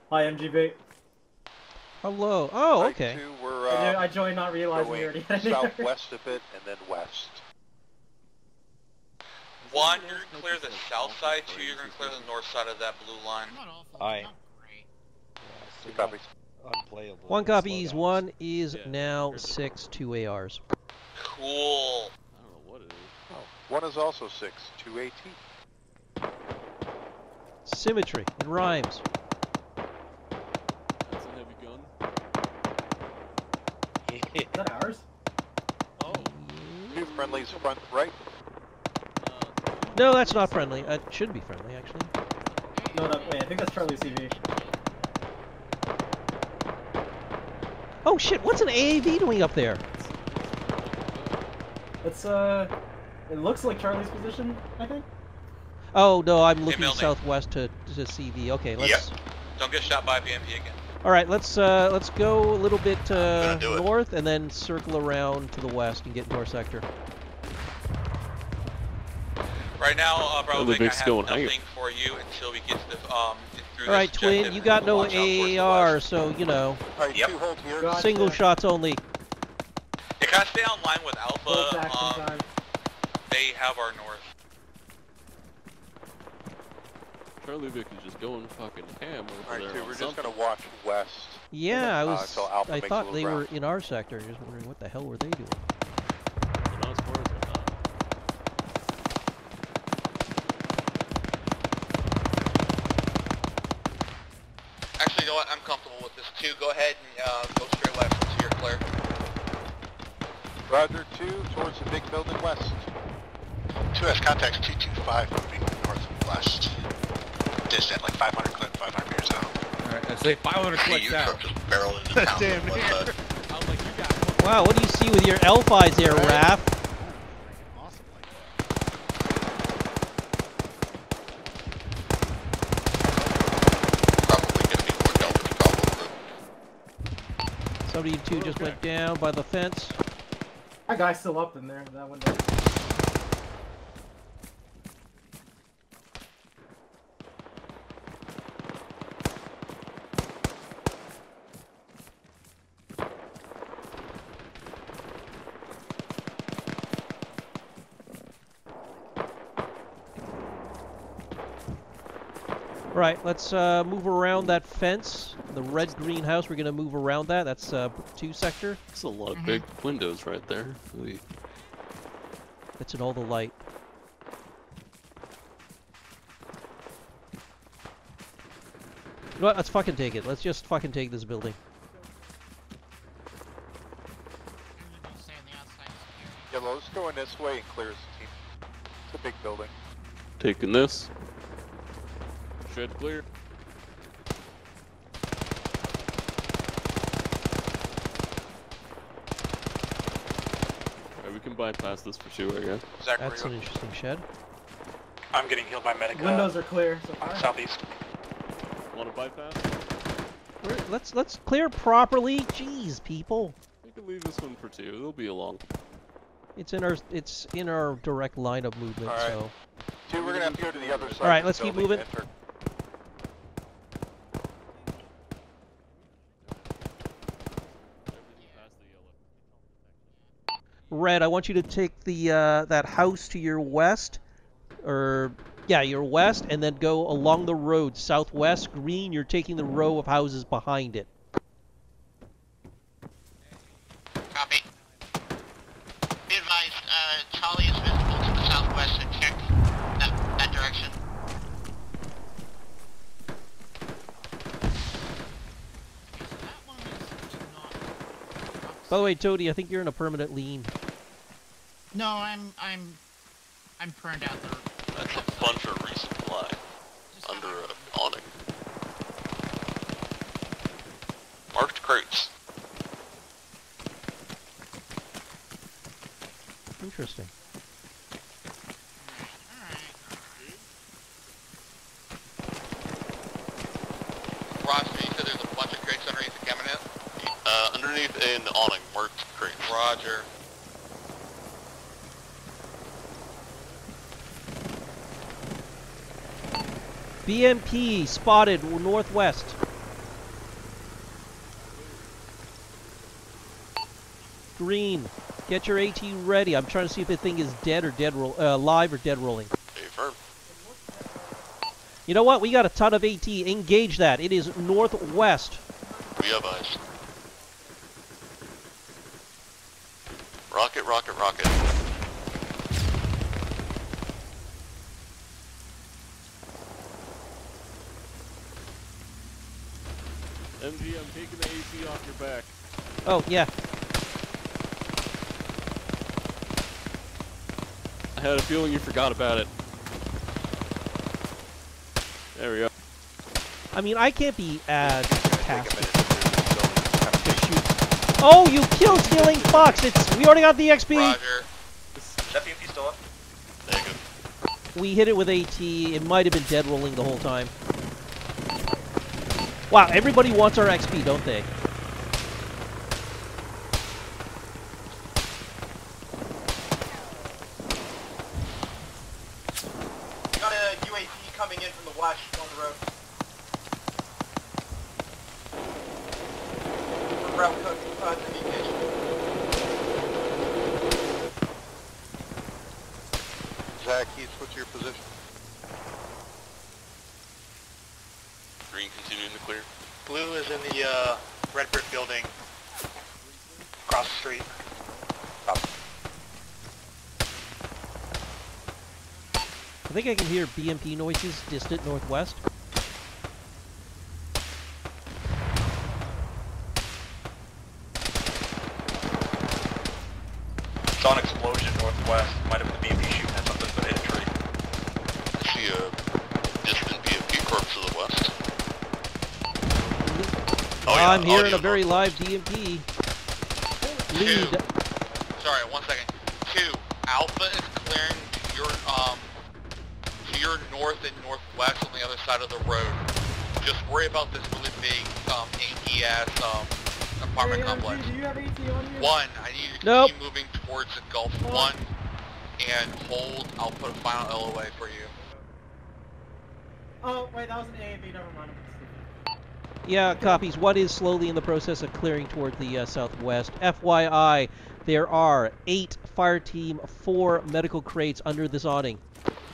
Hi, M G B. Hello. Oh, okay. Two, we're, uh, I joined not realizing we already had southwest of it and then west. One, you're going to clear the south side. Two, you're going to clear the north side of that blue line. Aye. Two copies. Unplayable. One copy is one is yeah, now six, two A Rs. Cool. I don't know what it is. Oh, one is also six, two AT. Symmetry and rhymes. That's a heavy gun. Is that ours? Oh. Two friendlies front right. Uh, no, that's not friendly. It should be friendly, actually. No, that, wait, I think that's Charlie C V. Oh shit, what's an A A V doing up there? It's, uh... It looks like Charlie's position, I think? Oh, no, I'm looking hey, southwest to, to C V. Okay, let's... Yep. Don't get shot by B M P again. Alright, let's, uh, let's go a little bit, uh, north, and then circle around to the west and get north sector. Right now, uh, probably I have nothing out. for you until we get to the, um... Alright, Twin, you got no A A R, so, you know. Alright, yep. Two hold here. Single God. shots only. Yeah, can I stay online with Alpha? Um, they have our north. Charlie Vic is just going fucking ham over All right, there. Alright, two, we're something. just gonna watch west. Yeah, then, I was, uh, Alpha I thought they round. were in our sector. Just wondering what the hell were they doing. I'm comfortable with this too. Go ahead and uh, go straight left until you're clear. Roger, two towards the big building west. Two has contacts two two five moving northwest. Distant like five hundred clip, five hundred meters out. Alright, I say five hundred clips hey, out. Just barreled into the Damn near. I was like, you got one. Wow, what do you see with your elf eyes there, right. Raph? Somebody two just okay. went down by the fence. That guy's still up in there. That one down. Right, let's uh, move around that fence. The red green house, we're gonna move around that. That's uh, two sector. That's a lot of big windows right there. Ooh. That's in all the light. You know what? Let's fucking take it. Let's just fucking take this building. Yeah, let's go in this way and clear as a team. It's a big building. Taking this. Shed clear. can bypass this for sure, I guess. Zachary, that's an interesting shed. I'm getting healed by medic. Windows are clear so far. Southeast. Want to bypass? We're, let's let's clear properly. Jeez, people. We can leave this one for two. It'll be a long. It's in our it's in our direct line of movement. All right. So. Two, we're gonna have to go to the other side. All right, let's keep moving. Enter. Red, I want you to take the uh, that house to your west, or yeah, your west, and then go along the road southwest. Green, you're taking the row of houses behind it. Copy. Be advised, uh, Charlie is visible to the southwest, so check that, that direction. By the way, Toadie, I think you're in a permanent lean. No, I'm, I'm, I'm burned out there. That's a bunch of resupply under an awning. Marked crates. Interesting. All right, all right. Roger, you said there's a bunch of crates underneath the cabinet? Uh, underneath an awning, marked crates. Roger. B M P spotted northwest. Green, get your AT ready. I'm trying to see if the thing is dead or dead roll, uh, live or dead rolling. Affirm. You know what? We got a ton of AT. Engage that. It is northwest. We have eyes. Rocket, rocket, rocket. M G, I'm taking the A T off your back. Oh, yeah. I had a feeling you forgot about it. There we go. I mean, I can't be as tasked. Oh, you killed stealing fox! It's we already got the X P. Roger. Is that B M P still up? There you go. We hit it with AT. It might have been dead rolling the whole time. Wow, everybody wants our X P, don't they? We got a U A V coming in from the watch on the road. From route code uh, to communication. Zach, Heath, what's your position? Green, continue in the clear. Blue is in the uh, red brick building, across the street. Up. I think I can hear B M P noises distant northwest. Saw an explosion northwest. Might have been the B M P shooting at something, but hit a tree. I see a distant B M P corpse to the west. Oh, yeah, I'm hearing a very live D M P. Lead. Two. Sorry, one second. Two. Alpha is clearing to your um to your north and northwest on the other side of the road. Just worry about this really big um A T ass um apartment complex. Do you have A T on here? One, I need you to nope. keep moving towards the Gulf oh. One and hold. I'll put a final L O A for you. Oh wait, that was an A A V. Never mind. Yeah, copies. What is slowly in the process of clearing toward the uh, southwest. F Y I, there are eight fire team, four medical crates under this awning.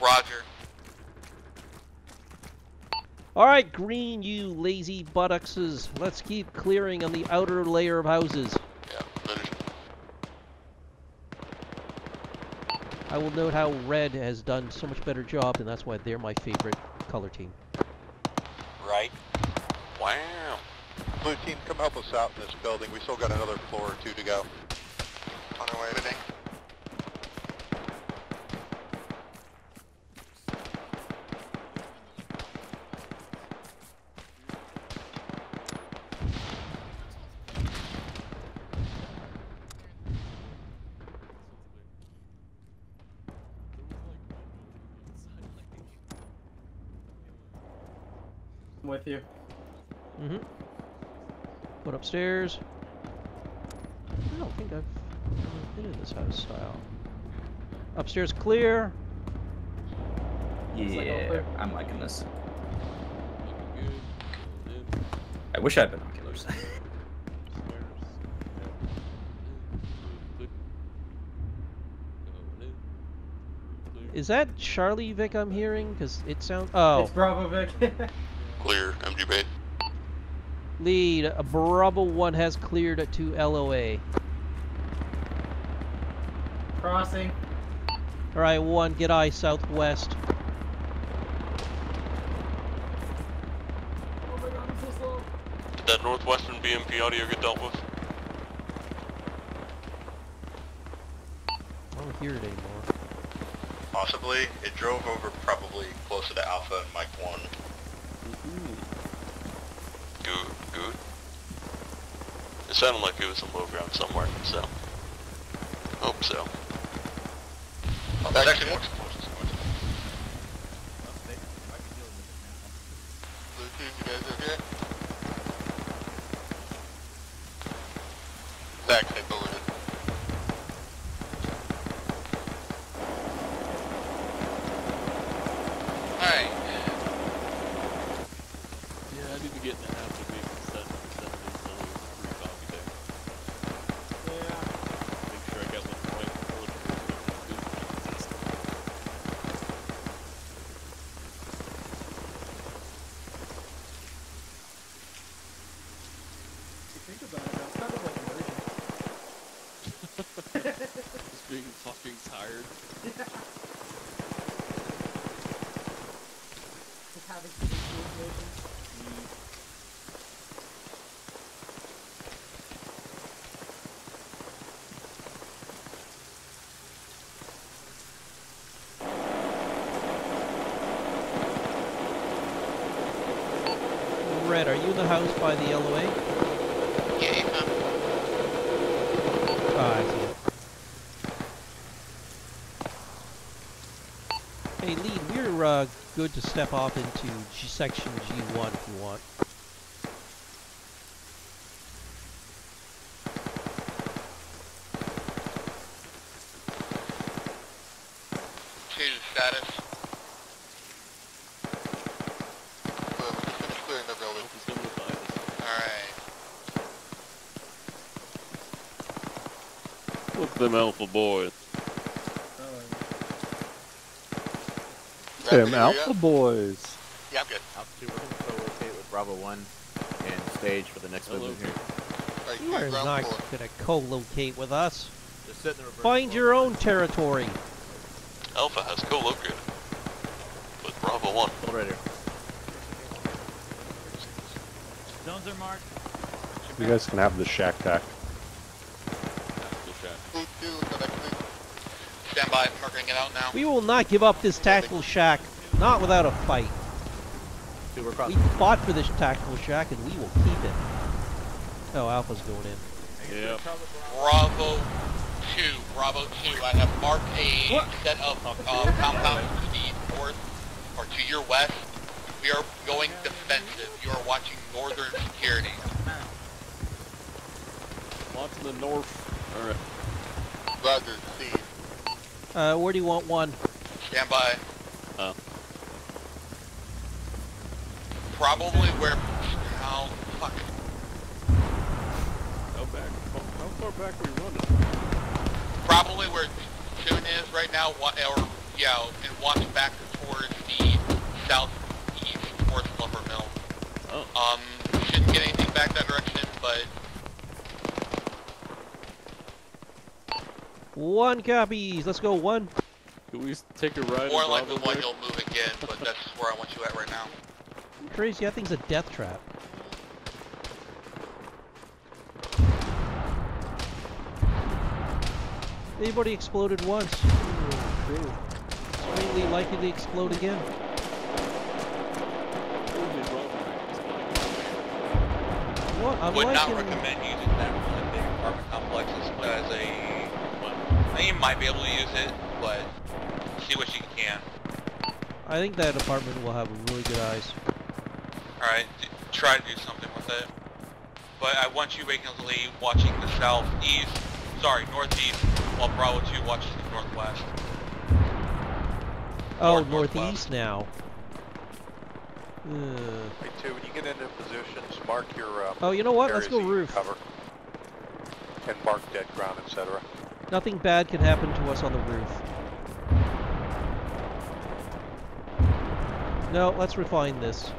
Roger. All right, Green, you lazy buttocks. Let's keep clearing on the outer layer of houses. Yeah, finish. I will note how Red has done so much better job, and that's why they're my favorite color team. Right. Wow. Blue team, come help us out in this building. We still got another floor or two to go. On our way to ding. I'm with you. Mm-hmm. Went upstairs. I don't think I've ever been in this house style. Upstairs clear. Yeah, I'm liking this. I wish I had binoculars. Is that Charlie Vic I'm hearing? Because it sounds... Oh. It's Bravo Vic. Clear, M G B. Lead, a Bravo one has cleared to L O A. Crossing. Alright, one, get eye southwest. Oh my god, I'm so slow. Did that northwestern B M P audio get dealt with? I don't hear it anymore. Possibly. It drove over probably closer to Alpha and Mike one. Mm-hmm. Good, good. It sounded like it was in low ground somewhere, so. Hope so. Oh, that's actually more explosive. You guys okay? Zach, they believe it. Alright. Yeah, I need to get in the half of me from seven to seven, so there's a coffee there. Yeah. Make sure I got one point before the first. Think about it, I'm kind of like a virgin. Just being fucking tired. Yeah. Red, are you in the house by the L O A? Yeah, I'm. Oh, I see. Hey, Lee, we're uh, good to step off into G section G one if you want. Them alpha boys. Them alpha boys. Yeah, I'm good. Alpha two, we're going to co-rotate with Bravo one and stage for the next movement here. Right, you are not going to co-locate with us. Just sit in the reverse. Find your own territory. Alpha has co-located with Bravo one. Hold right here. Zones are marked. You guys can have the shack tack. Stand by, marking it out now. We will not give up this tactical shack, not without a fight. Dude, we're we fought for this tactical shack and we will keep it. Oh, Alpha's going in. Yep. Bravo two, Bravo two, I have marked a what? set of uh, compounds to the north, or to your west. We are going defensive. You are watching northern security. Watching the north. Alright. Roger, Steve. Uh, where do you want one? Stand by. Oh. Probably where... Oh, fuck. How back? How far back are we running? Probably where Tune is right now, or, yeah, and walking back towards the southeast, towards Lumber Mill. Oh. Um, shouldn't get anything back that direction, but... One copies. Let's go. One. Can we take a ride? More likely one you'll move again, but that's where I want you at right now. Crazy. That thing's a death trap. Anybody exploded once? Extremely likely to explode again. What? I would liking... not recommend using that for the big apartment complexes as a. I think you might be able to use it, but see what you can. I think that apartment will have really good eyes. Alright, try to do something with it. But I want you regularly watching the southeast, sorry, northeast, while Bravo two watches the northwest. Oh, north northeast northwest. now. Uh. Hey, two, when you get into positions, mark your... Um, oh, you know what? Let's go roof. Cover. And mark dead ground, et cetera. Nothing bad can happen to us on the roof. No, let's refine this.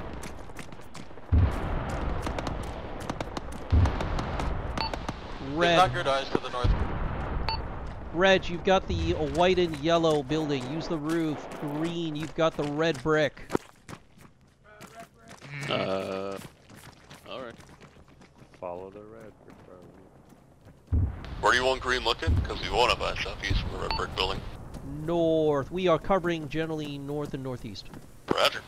Red. Not good eyes to the north. Red, you've got the white and yellow building. Use the roof. Green, you've got the red brick. Uh, alright. Follow the red brick road. Where do you want green looking? Because we want to buy southeast from the red brick building. North. We are covering generally north and northeast. Roger.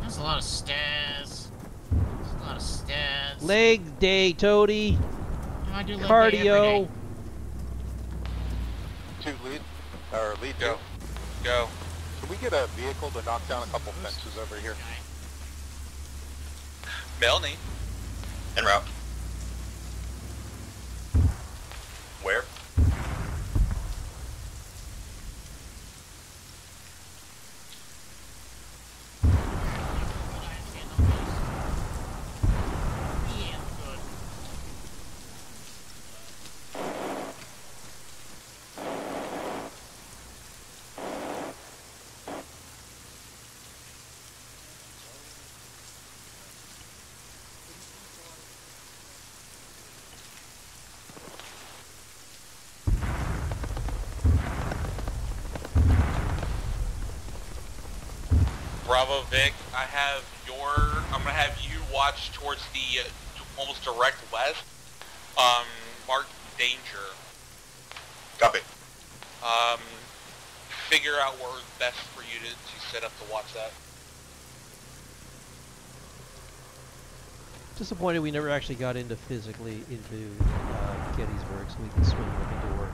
There's a lot of stairs. There's a lot of stairs. Leg day, Toady. I do leg Cardio. Day every day. Two lead. Or lead go. Two. Go. Can we get a vehicle to knock down a couple fences over here? Melanie. En route. Where? Bravo, Vic. I have your. I'm gonna have you watch towards the uh, almost direct west. Um, mark danger. Copy. Um, figure out where it's best for you to, to set up to watch that. Disappointed we never actually got into physically into uh, Gettysburg, so we can swing with into work.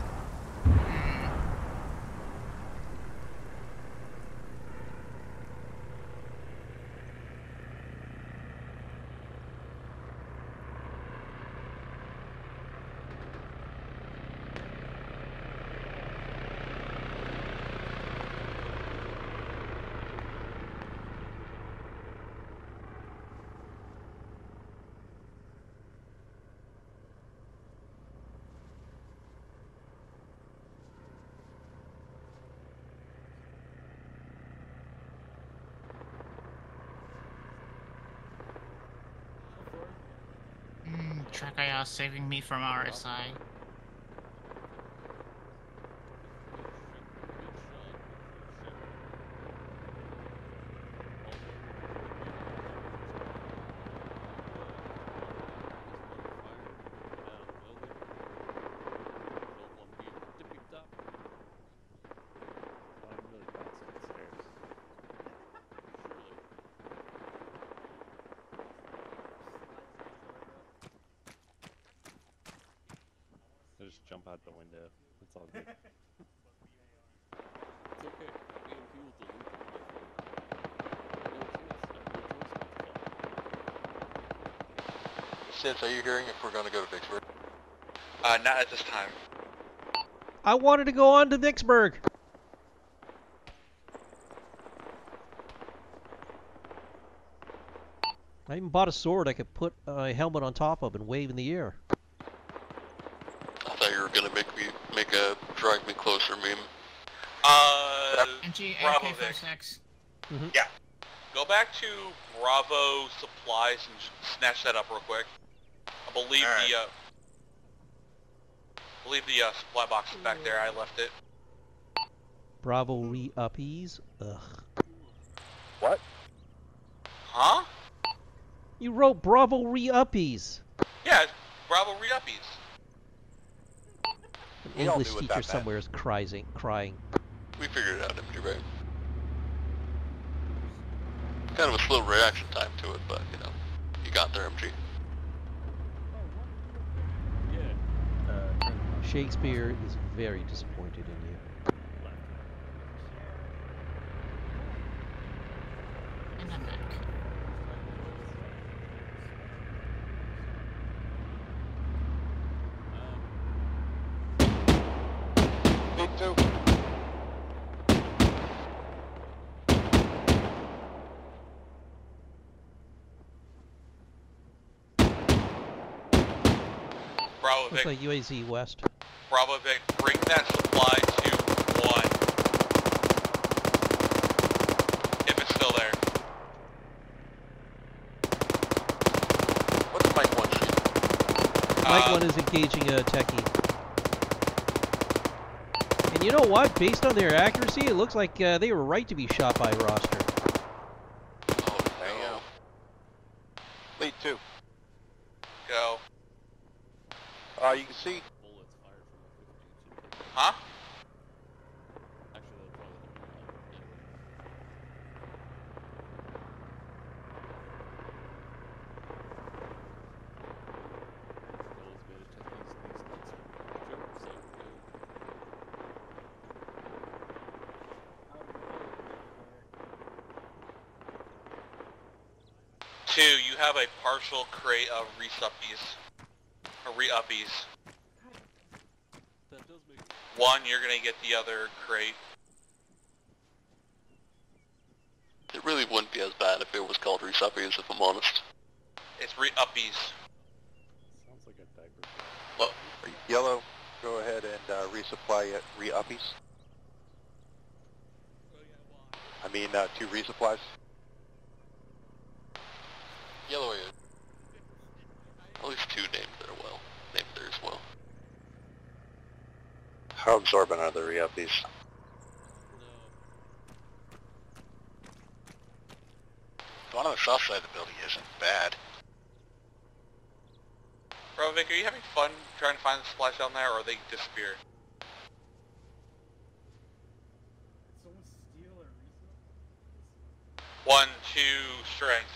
Track I R saving me from R S I. Jump out the window. It's all good. It's okay. We have fuel to loop. Since, are you hearing if we're going to go to Vicksburg? Uh, not at this time. I wanted to go on to Vicksburg. I even bought a sword I could put a helmet on top of and wave in the air. Drag me closer, meme. Uh, M G, Bravo Vic. Mm-hmm. Yeah. Go back to Bravo supplies and just snatch that up real quick. I believe right. the uh, believe the uh, supply box is back there. I left it. Bravo re-uppies. Ugh. What? Huh? You wrote Bravo re-uppies. Yeah, it's Bravo re-uppies. English teacher somewhere is crying, crying. We figured it out, M G B. Kind of a slow reaction time to it, but you know, you got there, M G. Yeah. Uh, Shakespeare is very disappointed in you. dynamic. Bravo Vic. Looks like U A Z West. Bravo Vic, bring that supply to one. If it's still there. What's Mike one shooting? Mike uh, one is engaging a techie. And you know what? Based on their accuracy, it looks like uh, they were right to be shot by roster. Oh, there you go. Lead two. Go. Uh, you can see. Huh? Two, you have a partial crate of resuppies. Re-uppies. One, you're gonna get the other crate. It really wouldn't be as bad if it was called re-suppies, if I'm honest. It's re-uppies. Sounds like a diaper. Well, Yellow, go ahead and uh, resupply it re-uppies. I mean, uh, two resupplies. Yellow, at least two names there well. Named there as well. How absorbent are the re-uppies? No. The one on the south side of the building isn't bad. Bro, Vic, are you having fun trying to find the supply down there, or they disappear? One, two, strength.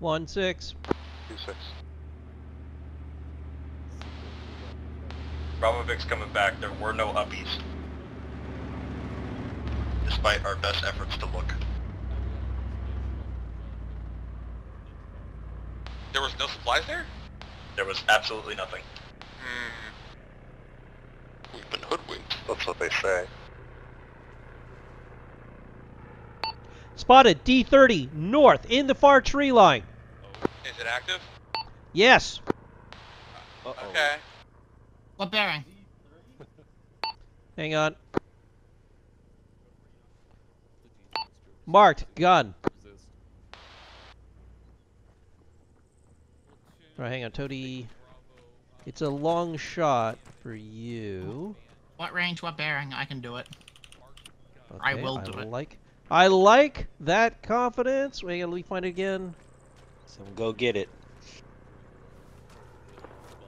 One, six. Two six. Bravo Vic's coming back. There were no uppies, despite our best efforts to look. There was no supplies there? There was absolutely nothing. Mm. We've been hoodwinked. That's what they say. Spotted D thirty north in the far tree line. Is it active? Yes. Uh, uh-oh. Okay. What bearing? Hang on. Marked gun. Alright, hang on, Toady. It's a long shot for you. What range, what bearing? I can do it. Okay, I will do I it. Like, I like that confidence. Wait, let me find it again. So go get it.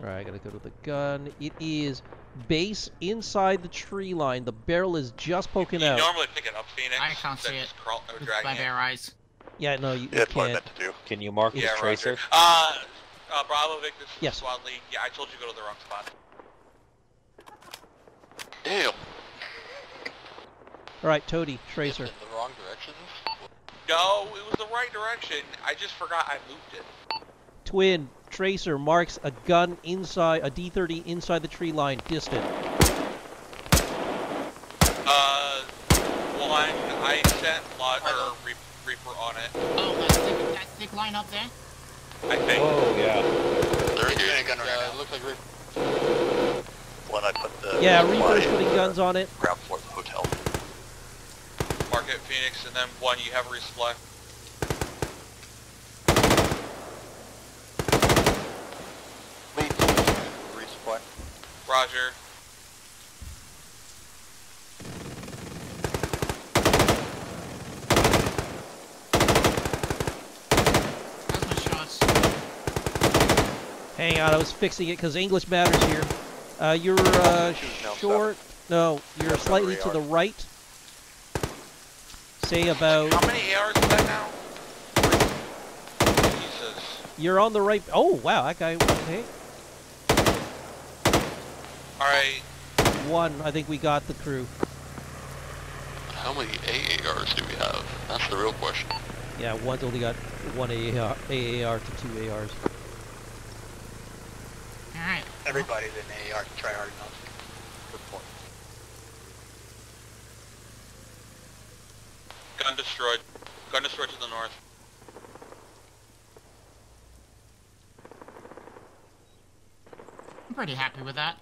Alright, I gotta go to the gun. It is base inside the tree line. The barrel is just poking you out. You normally pick it up, Phoenix. I can't see it. Crawl, or it's by bare eyes. Yeah, no, you, yeah, you can't. That to do. Can you mark yeah, the tracer? Uh, uh, Bravo Vic, this is yes. Squad lead. Yeah, I told you to go to the wrong spot. Damn. Alright, Toady, tracer. In the wrong direction? No, it was the right direction. I just forgot I moved it. Twin, tracer marks a gun inside, a D thirty inside the tree line, distant. Uh, one, I sent lot, or re Reaper on it. Oh, that thick, that thick line up there? I think. Oh, yeah. They're doing a gun right now. It looks like Reaper. When I put the... Yeah, Reaper's putting guns on it. Ground floor of the hotel. Mark it, Phoenix, and then one, you have a resupply. Lead two, resupply. Roger. That's my shots. Hang on, I was fixing it because English matters here. Uh, you're uh, short. No, you're That's slightly to the right. Say about... How many A Rs is that now? Jesus. You're on the right... Oh, wow, that guy... Okay. Alright. One, I think we got the crew. How many A A Rs do we have? That's the real question. Yeah, one's only got one A A R, A A R to two A Rs. Alright. Everybody's in A A R to try hard enough. Good point. Gun destroyed. Gun destroyed to the north. I'm pretty happy with that.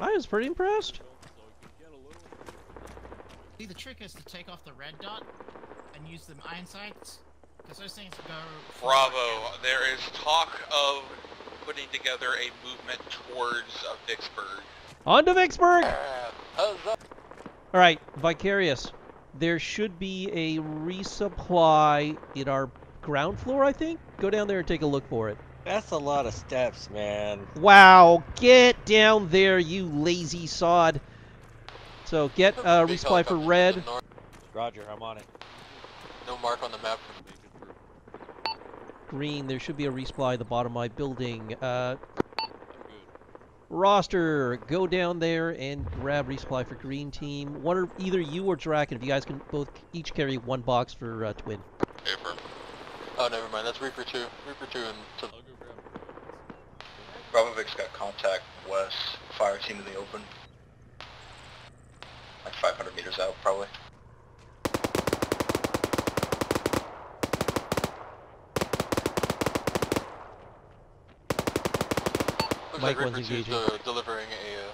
I was pretty impressed. See, the trick is to take off the red dot and use them iron sights, because those things go... Bravo. There is talk of putting together a movement towards uh, Vicksburg. On to Vicksburg! Uh, Alright, Vicarious. There should be a resupply in our ground floor, I think? Go down there and take a look for it. That's a lot of steps, man. Wow, get down there, you lazy sod. So get a uh, resupply for red. Roger, I'm on it. No mark on the map for the green. There should be a resupply at the bottom of my building. Uh, roster, go down there and grab resupply for green team. One or either you or Draken, if you guys can both each carry one box for uh, twin. Paper. Oh, never mind. That's Reaper two. Reaper two and. To... Bravovick's got contact west. Fire team in the open. Like five hundred meters out, probably. Looks Mike like Reaper two uh, delivering a... Uh...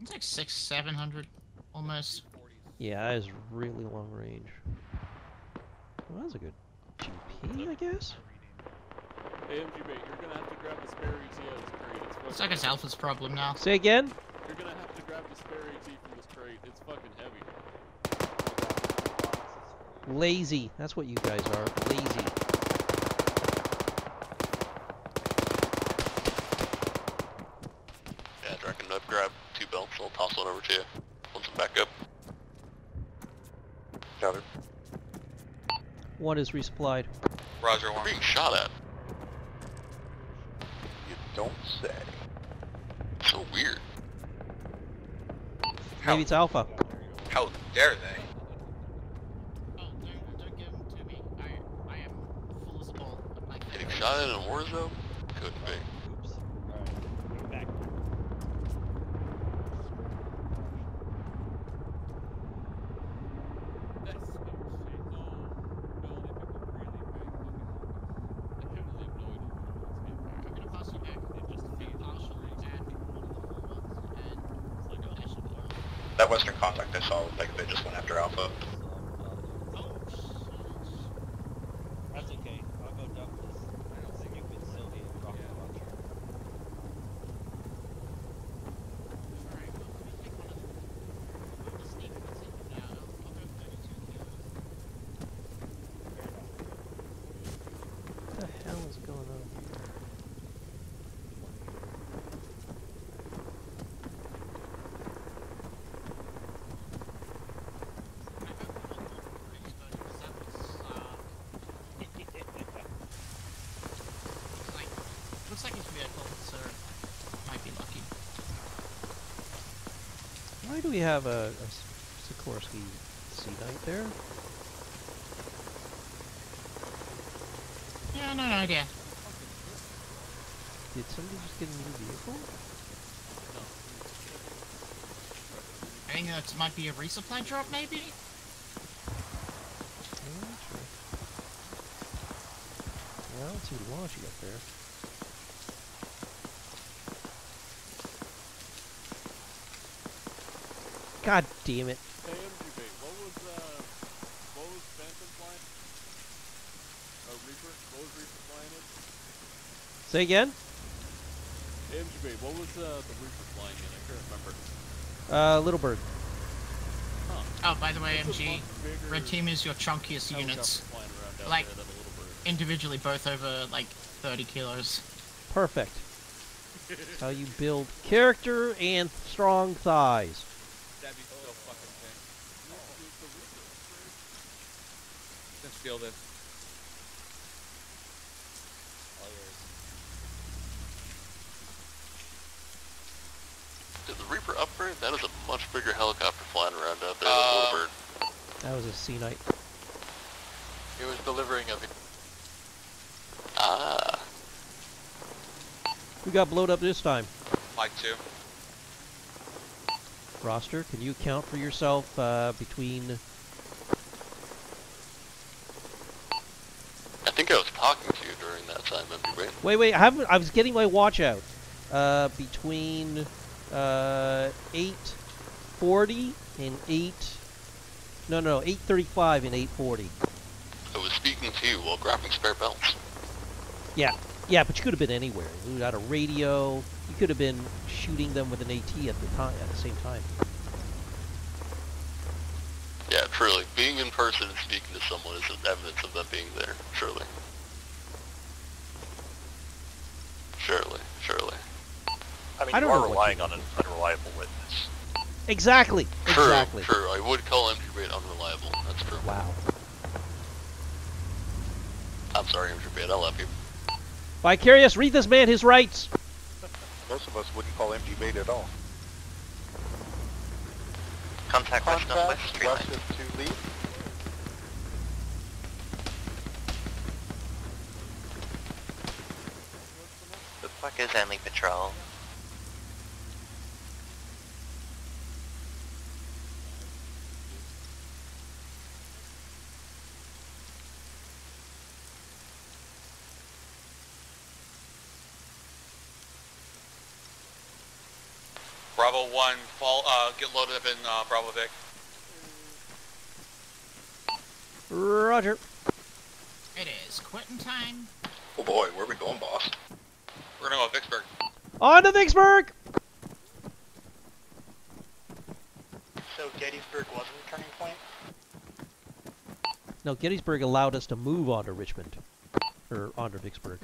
It's like six, seven hundred, almost. Yeah, that is really long range. Well, that was a good G P, I guess? Hey, M G B, you're gonna have to grab the spare E T O. It's like it's Alpha's problem now. Say again? You're gonna have to grab the spare AT from this crate. It's fucking heavy. Lazy. That's what you guys are. Lazy. Yeah, I reckon I've grabbed two belts. I'll toss one over to you. Once I'm back up. Got it. One is resupplied. Roger, one. We're being shot at. Don't say. So weird. Maybe How, it's Alpha. How dare they? Oh, don't, don't give them to me. I, I am full as a ball. Getting shot at in a war zone? Couldn't be. Oops. Alright, back. That western contact I saw looked like they just went after Alpha. That's okay. I'll go dump this. I don't think you've been Sylvia and rocket launcher. Alright, well, let me take one of the sneak and see if now I'll go thirty-two kilos. What the hell is going on? Why do we have a, a Sikorsky Sea Knight there? Yeah, no, no idea. Did somebody just get a new vehicle? I think that might be a resupply drop, maybe? I'm not sure. Well, I don't see the launching up there. God damn it. Hey, M G B, what was, uh, what was Phantom flying? Uh, Reaper? What was Reaper flying in? Say again? Hey, M G B, what was, uh, the Reaper flying in? I can't remember. Uh, Little Bird. Huh. Oh, by the way, it's M G, Red Team is your chunkiest units. Like, individually both over, like, thirty kilos. Perfect. That's how you build character and strong thighs. That'd be so fucking sick. Let's feel this. All yours. Did the Reaper upgrade? That is a much bigger helicopter flying around out there uh, than a bird. That was a sea night. It was delivering of it. Ah. We got blowed up this time. Like two. Roster, can you count for yourself uh, between... I think I was talking to you during that time, M G B. Wait, wait, I haven't, I was getting my watch out. Uh, between uh, eight forty and eight... No, no, eight thirty-five and eight forty. I was speaking to you while grabbing spare belts. Yeah, yeah, but you could have been anywhere. You would have had a radio. You could have been shooting them with an AT at the time, at the same time. Yeah, truly, being in person and speaking to someone is evidence of them being there. Surely, surely, surely. I mean, I you are relying on an unreliable witness. Exactly. True, exactly. True. I would call M G B unreliable. That's true. Wow. I'm sorry, M G B. I love you. Vicarious, read this man his rights. Most of us wouldn't call M G B at all. Contact, Contact west, west of two lead. The fuck is enemy patrol? Bravo one, fall, uh, get loaded up in uh, Bravo Vic. Roger. It is quitting time. Oh boy, where are we going, boss? We're gonna go to Vicksburg. On to Vicksburg! So Gettysburg wasn't a turning point? No, Gettysburg allowed us to move onto Richmond. Or onto Vicksburg.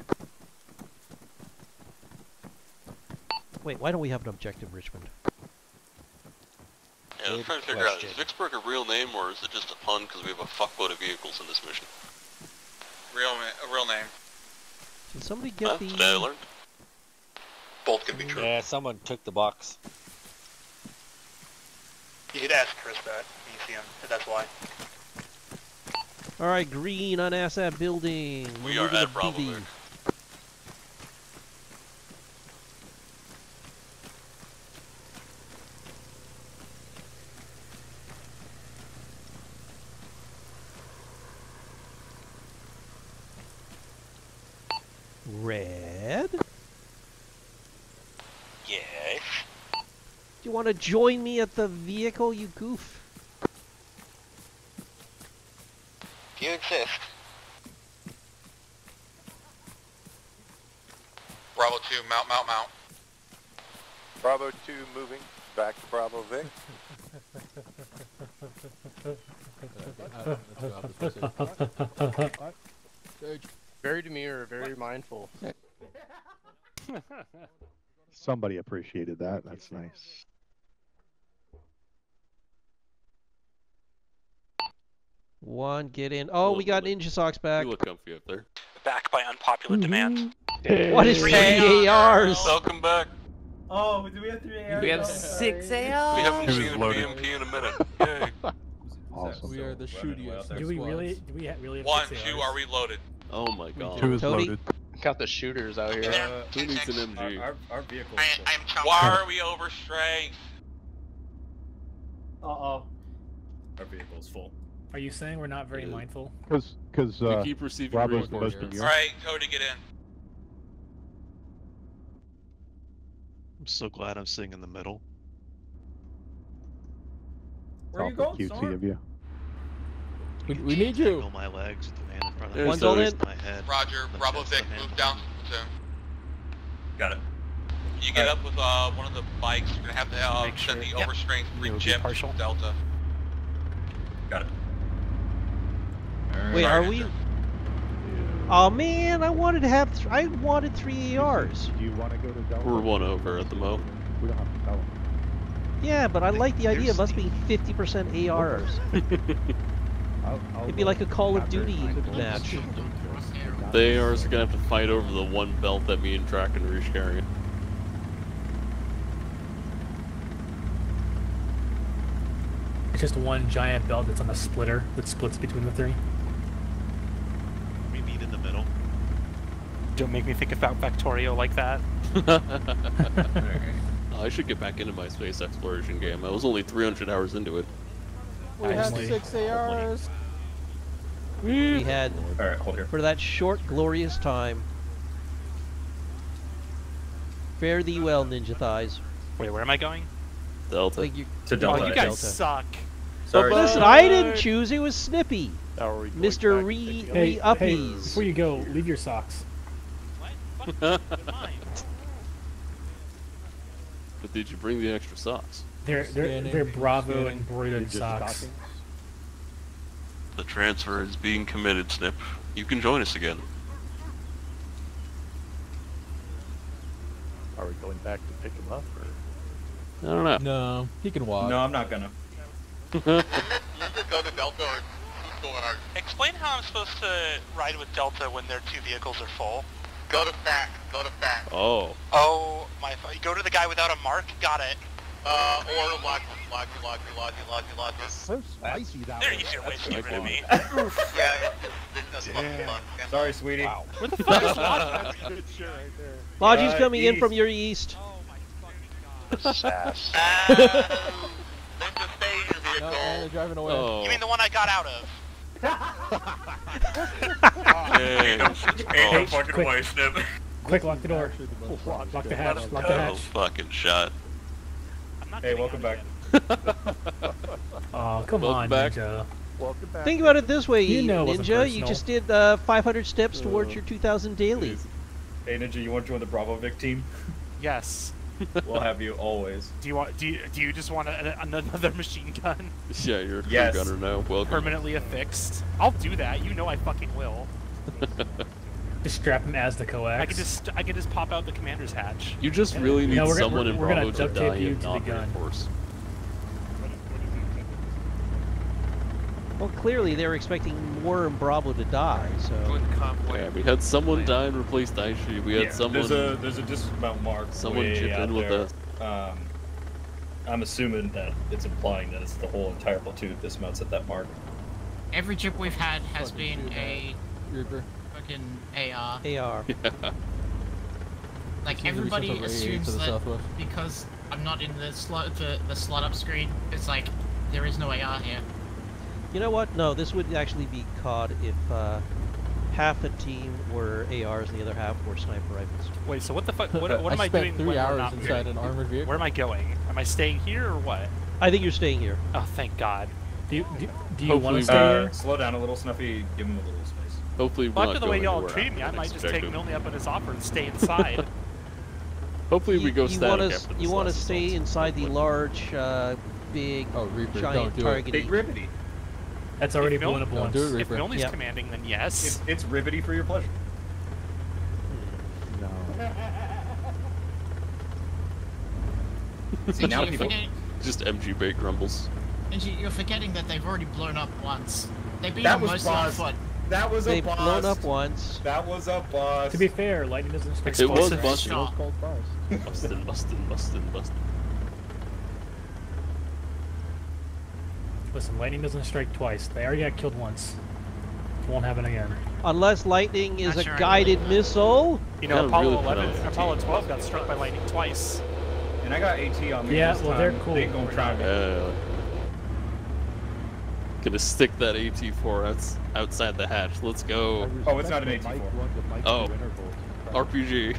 Wait, why don't we have an objective, Richmond? Yeah, I was trying to figure out, is Vicksburg a real name or is it just a pun because we have a fuckload of vehicles in this mission? Real, a real name. Did somebody get huh? the... Did I learn? Both could be true. Yeah, someone took the box. You could ask Chris that when you see him, if that's why. Alright, green on asset building. We We're are at Bravo. Red? Yes? Do you want to join me at the vehicle, you goof? Do you exist? Bravo two, mount, mount, mount. Bravo two moving back to Bravo Vic. Very demure, very what? mindful. Somebody appreciated that. That's nice. One, get in. Oh, we got Ninja Socks back. You look comfy up there. Back by unpopular demand. Hey. What is three A Rs? Welcome back. Oh, do we have three A Rs? We have six A Rs. We haven't seen a B M P in a minute. Yay. Awesome. We are the shootiest. Do we really? Do we really? Have One, two, are we loaded? Oh my god. Two is loaded. Got the shooters out here. Uh, Who needs an M G? Our, our, our vehicle. I, I am Why are we over strength? Uh oh. Our vehicle is full. Are you saying we're not very yeah. mindful? Because because uh, keep receiving Robert's the best in All right, Cody, get in. I'm so glad I'm sitting in the middle. Where are you going, Storm? Of you. We, we need you. Tangle my legs with the man in front of me. One's on in. My head. Roger, the Bravo Vic, move down to platoon. Got it. You get right. up with uh, one of the bikes, you're going to have to uh, send sure. the yep. overstrength three J Delta. Got it. Right. Wait, Sorry, are we... Yeah. Oh man, I wanted to have... Th I wanted three A Rs. Do you want to go to Delta? We're one over at the mo. We don't have to Delta. Yeah, but I like the idea of us being fifty percent A Rs. I'll, I'll It'd be like a Call of Duty match. They are just gonna have to fight over the one belt that me and Draken are sharing. just one giant belt that's on a splitter that splits between the three. We meet in the middle. Don't make me think about Factorio like that. All right. I should get back into my space exploration game. I was only three hundred hours into it. We had six A Rs. We had, all right, hold here. For that short, glorious time. Fare thee well, Ninja Thighs. Wait, where am I going? Delta. Like you, to Delta. Oh, you guys Delta. Suck. Sorry. But listen, I didn't choose. It was Snippy. Oh, Mister Re, hey, Re Uppies. Hey, before you go, leave your socks. What? But did you bring the extra socks? They're they're, they're Bravo embroidered socks. The transfer is being committed, Snip. You can join us again. Are we going back to pick him up? Or? I don't know. No, he can walk. No, I'm not gonna. You could go to Delta or George. Explain how I'm supposed to ride with Delta when their two vehicles are full. Go to back. Go to back. Oh. Oh my! Go to the guy without a mark. Got it. Uh, or lock, lock, lock, lock, lock, lock. So spicy that there was. There you should get rid of me. Yeah. Yeah. Sorry, sweetie. Wow. What the fuck is Lodge? Lodge's coming east. in from your east. Oh my fucking god. Sass. Uh, there's a phase vehicle. No, they're driving away. Oh. You mean the one I got out of? Hey, don't hey, fucking quick. Away, Snip. Quick, lock the door. Lock, lock the hatch. Lock the hatch. Total fucking shot. Hey, welcome back. Oh, come welcome on, back. Ninja. Welcome back. Think about it this way, you know Ninja. You just did uh, five hundred steps uh, towards your two thousand daily. Hey, Ninja, you want to join the Bravo Vic team? Yes. We'll have you always. Do you want? Do you, do you just want a, another machine gun? Yeah, you're a yes. gunner now. Welcome. Permanently affixed. I'll do that. You know I fucking will. Just strap him as the coax. I could just, I could just pop out the commander's hatch. You just really need no, gonna, someone in Bravo to die and to not reinforce. Well, clearly they were expecting more in Bravo to die, so... Yeah, we had someone die and replace Daishi. We had yeah, someone... There's a, there's a dismount mark. Someone chipped in there. with us. Um, I'm assuming that it's implying that it's the whole entire platoon that dismounts at that mark. Every chip we've had has been a... Reaper. In A R. A R. Yeah. Like everybody assumes that because I'm not in the slot, the the slot up screen, it's like there is no A R here. You know what? No, this would actually be C O D if uh, half the team were A Rs and the other half were sniper rifles. Wait, so what the fuck? What, what am I, I doing? Three when hours we're not inside an armored vehicle. Where am I going? Am I staying here or what? I think you're staying here. Oh, thank God. Do you do, do you want to stay uh, here? Slow down a little, Snuffy. Give him a little. Hopefully we're not the way y'all treat me, I might just take Milne up on his offer and stay inside. Hopefully we go static after this. You want to stay inside the large, uh, big, giant target. Big Ribbity. That's already blown up once. If Milne's commanding, then yes. It's Ribbity for your pleasure. No. See, now people just M G bait grumbles. And you're forgetting that they've already blown up once. They've been almost on foot. That was They've a bust. blown up once. That was a bust. To be fair, lightning doesn't explode. It was busted. It was called bust. Busted, busted, busted, busted. Listen, lightning doesn't strike twice. They already got killed once. It won't happen again. Unless lightning is Not a sure guided really. missile. You know, Apollo eleven, Apollo twelve got struck by lightning twice. And I got A T on me. Yeah, well, time. they're cool. They gonna try me. Gonna stick that A T four outs outside the hatch. Let's go. Oh, it's not an A T four. Oh, R P G.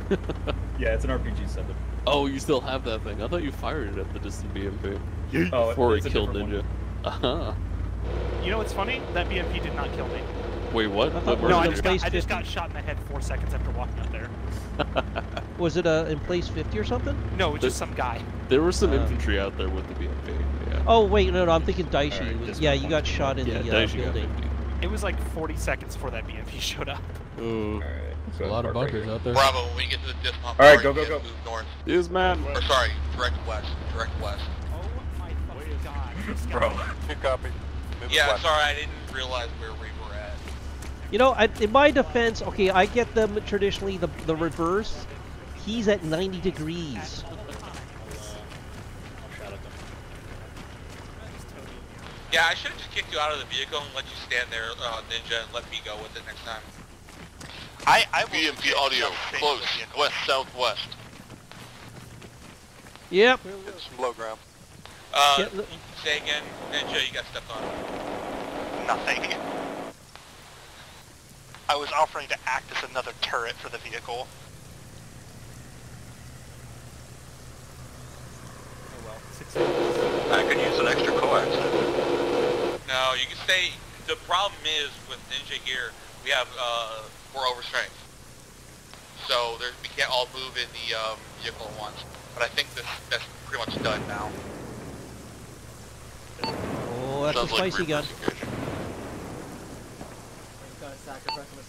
Yeah, it's an R P G seven. Oh, you still have that thing? I thought you fired it at the distant B M P oh, before it killed Ninja. Uh-huh. You know what's funny? That B M P did not kill me. Wait, what? what no, I just, got, I just got shot in the head four seconds after walking out there. Was it uh, in place fifty or something? No, it was there, just some guy. There was some uh, infantry out there with the B M P. Oh wait, no, no, I'm thinking Daishi. Right, was, yeah, you got shot in yeah, the uh, building. It was like forty seconds before that B M P showed up. Ooh, right, there's a lot of bunkers out there. Bravo, when we get to the dismount. All right, go, go, go. North. Is man. Or sorry, direct west, direct west. Oh my fucking god! Bro, good copy. Move yeah, sorry, I didn't realize where we were at. You know, I, in my defense, okay, I get them traditionally the the reverse. He's at ninety degrees. Yeah, I should have just kicked you out of the vehicle and let you stand there, uh, Ninja, and let me go with it next time. I, I B M P audio, close, west, southwest. Yep. It's low ground. Uh, say again, Ninja, you got stuck on. Nothing. I was offering to act as another turret for the vehicle. Oh well, six seconds. I could use an extra coax. No, you can stay. The problem is with Ninja here, we have, uh, we're over strength. So there, we can't all move in the um, vehicle at once. But I think this, that's pretty much done now. Oh, that's sounds a spicy like gun.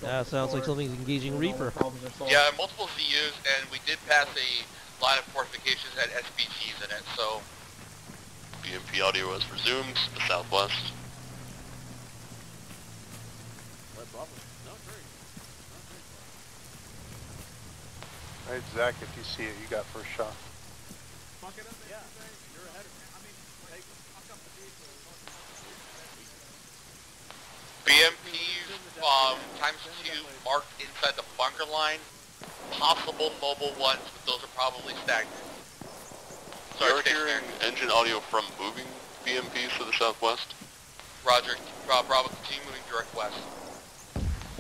That sounds like something's engaging Reaper. Yeah, multiple C Us, and we did pass a line of fortifications that had S P Cs in it, so... B M P audio was resumed, the southwest. Alright, Zach, if you see it, you got first shot. Fuck it up, yeah. You're ahead of me. I mean, they fuck up the vehicle. B M Ps, um, times two, marked inside the bunker line. Possible mobile ones, but those are probably stagnant. So you're hearing there. Engine audio from moving B M Ps to the southwest? Roger, Rob, Rob, continue moving direct west.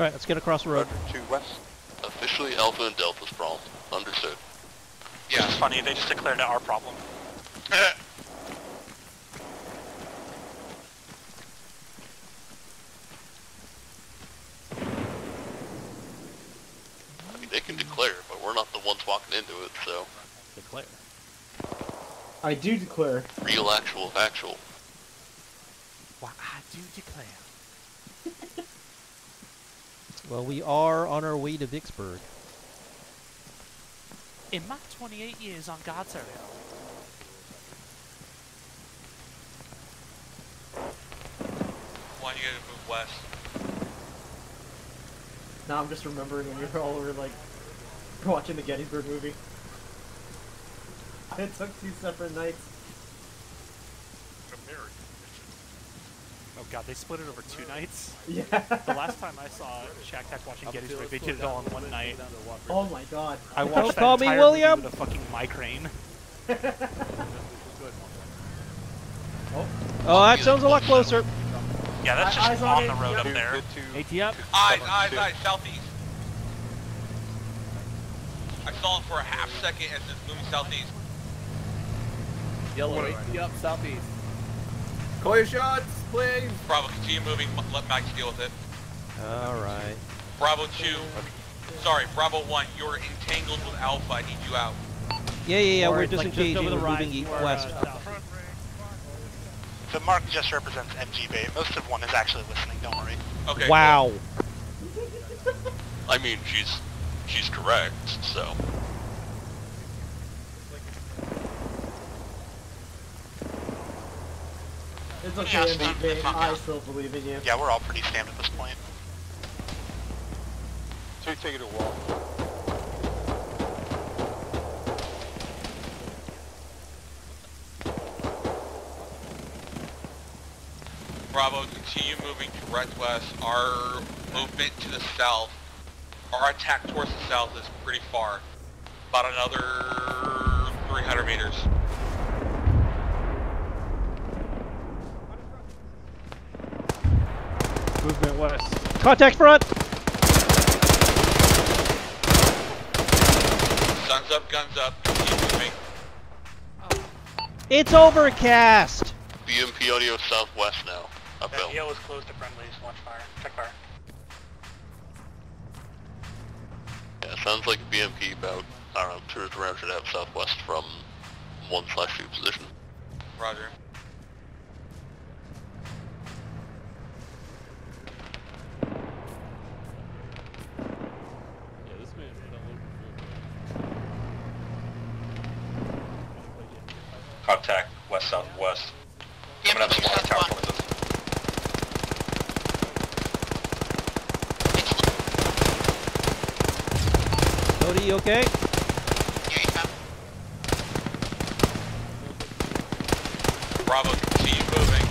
Alright, let's get across the road. Roger, to west. Officially Alpha and Delta's problem. Understood. Yeah, it's funny, they just declared it our problem. I mean, they can declare, but we're not the ones walking into it, so... Declare. I do declare. Real, actual, factual. Why, I do declare. Well, we are on our way to Vicksburg. In my twenty-eight years on God's earth. Why do you gotta move west? Now I'm just remembering when we were all over, like, watching the Gettysburg movie. I took two separate nights. Oh god, they split it over two nights? Yeah. The last time I saw Shack Tac watching Gettysburg, they did it all in one night. Oh my god. I watched that entire movie with a fucking migraine. oh. oh, that sounds a lot closer. Yeah, that's just on the road up there. AT up. Eyes, eyes, eyes, southeast. I saw it for a half second as it's moving southeast. Yellow, A T up, southeast. Call your shots! Please. Bravo, continue moving. Let Mike deal with it. All right. Bravo two. Sorry, Bravo one. You're entangled with Alpha. I need you out. Yeah, yeah, yeah. Or we're disengaging. Like we're moving east west. Uh, the mark just represents M G Bait. Most of one is actually listening. Don't worry. Okay. Wow. Cool. I mean, she's she's correct. So. It's okay, yeah, it's babe, I still believe in you. Yeah, we're all pretty stamped at this point. So you take it to a wall. Bravo, continue moving direct west. Our movement to the south, our attack towards the south is pretty far. About another three hundred meters. Movement west. Contact front! Sun's up, guns up. Keep moving. Oh. It's overcast! B M P audio southwest now. Uphill. That yellow is close to friendlies. Watch fire. Check fire. Yeah, sounds like B M P about, I don't know, two or three hundred out southwest from one slash two position. Roger. Contact west southwest. Coming up to the tower towards us. Cody, you okay? Yeah. Bravo, continue moving.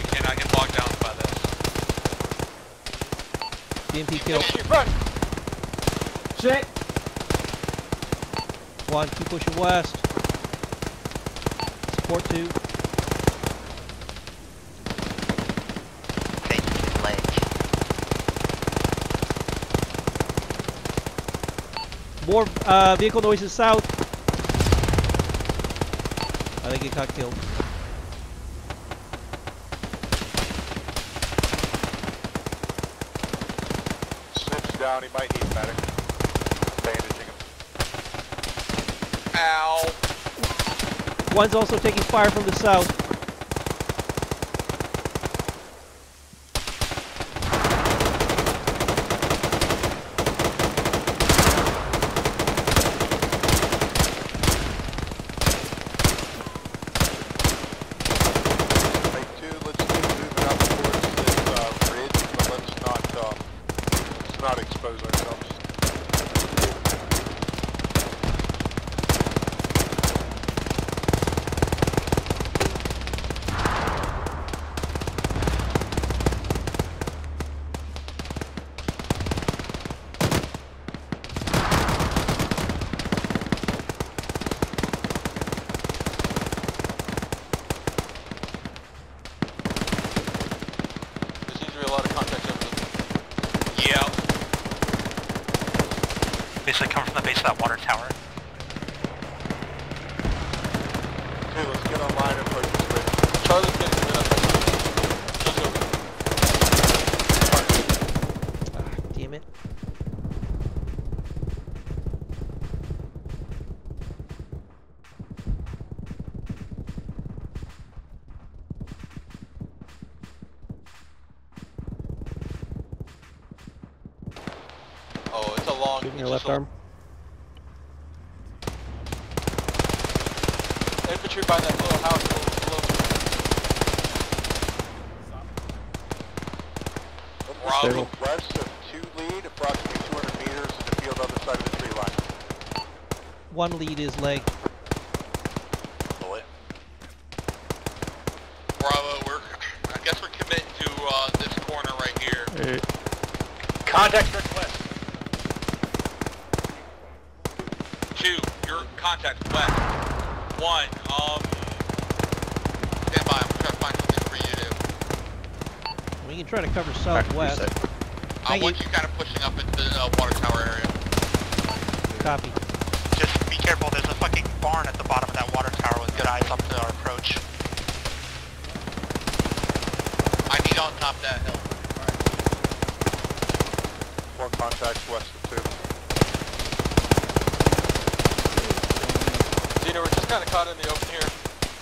We can't not get bogged down by this. D M P kill. Shit! One, keep pushing west. Support two. More uh, vehicle noises south. I think he got killed. Slips down, he might need medic. Bandaging him. Ow! One's also taking fire from the south. One lead is leg. Bullet. Bravo, we're, I guess we're committing to uh, this corner right here. Hey. Contact request. Two, your contact west. One, um, stand by, I'm trying to find something for you to do. We can try to cover southwest. I want you kind of pushing up into the uh, water tower area. Copy. Careful, there's a fucking barn at the bottom of that water tower with good eyes up to our approach. I need on top of that hill. Right. More contacts west of two. Zeno, we're just kind of caught in the open here.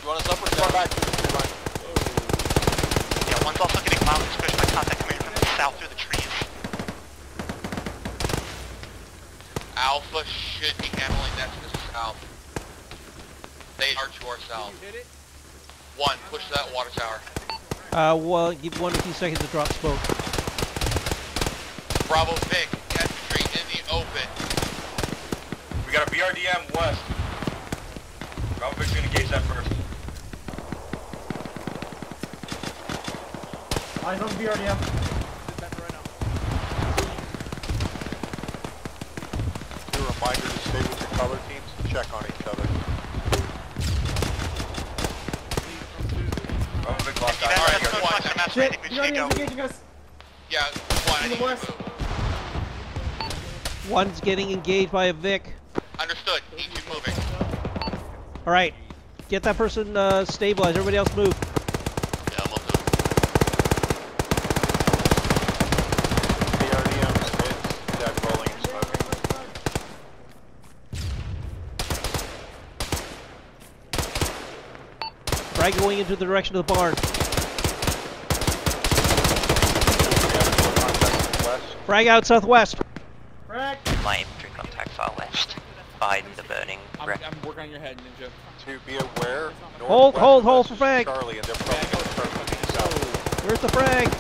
You want us up or down? Back to the tree line. Oh. Yeah, one's also getting mildly squished by contact coming from the south through the trees. Alpha should be handling that to the south. They are to our south. One, push that water tower. Uh, well, give one or two seconds to drop smoke. Bravo Vic, infantry in the open. We got a B R D M west. Bravo Vic's gonna engage that first. I know B R D M. Reminder to stay with your color teams and check on each other. Oh, big lock guy. Alright, here's one. I think we should go. Yeah, one. One's getting engaged by a Vic. Understood. Need you moving. Alright. Get that person uh, stabilized. Everybody else move. Right, going into the direction of the barn. Frag out southwest. Frag. My infantry contacts are west. Behind the burning wreck. I'm, I'm working on your head, Ninja. To be aware. Hold, hold, hold for frag. Charlie, and they're probably going to south. Where's the frag?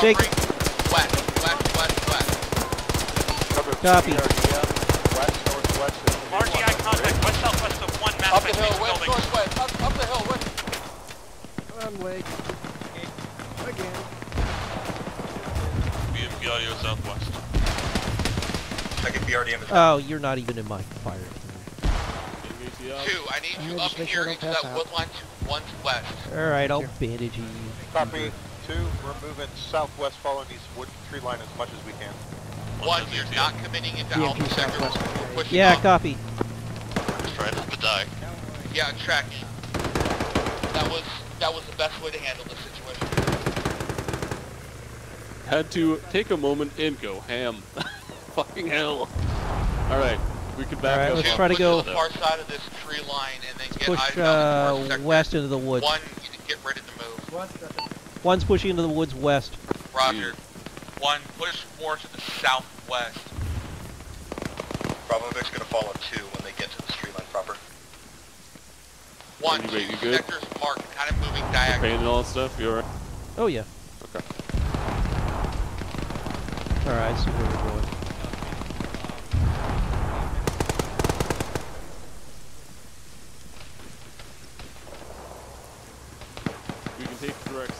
Shake. West, west, west, west. Cover. Copy. West, northwest. R G I contact west, southwest of one map. Up the hill, west, northwest. Up, up the hill, west. Come on, Lake. Again. B M P audio southwest. Second B R D M is. Oh, you're not even in my fire. Two, I need you up here sure into that woodline to one's west. Alright, I'll bandage you. Copy. Two, we're moving southwest following these wood tree line as much as we can. One, you're not committing into Alpha sector. We're pushing yeah, up. Copy. We're just trying not to die. Yeah, track. That was, that was the best way to handle the situation. Had to take a moment and go ham. Fucking hell. Alright. We could back All right, let's up. try to push go to the far side of this tree line and then get push uh, west into the woods. One, you can get ready to move. One's pushing into the woods west. Roger. Mm. One, push more to the southwest. Bravo Vic's gonna follow two when they get to the tree line proper. One, two, you good? Sectors marked, kind of moving diagonal. Painted and all that stuff, you alright? Oh yeah. Okay. Alright, I see where we're going.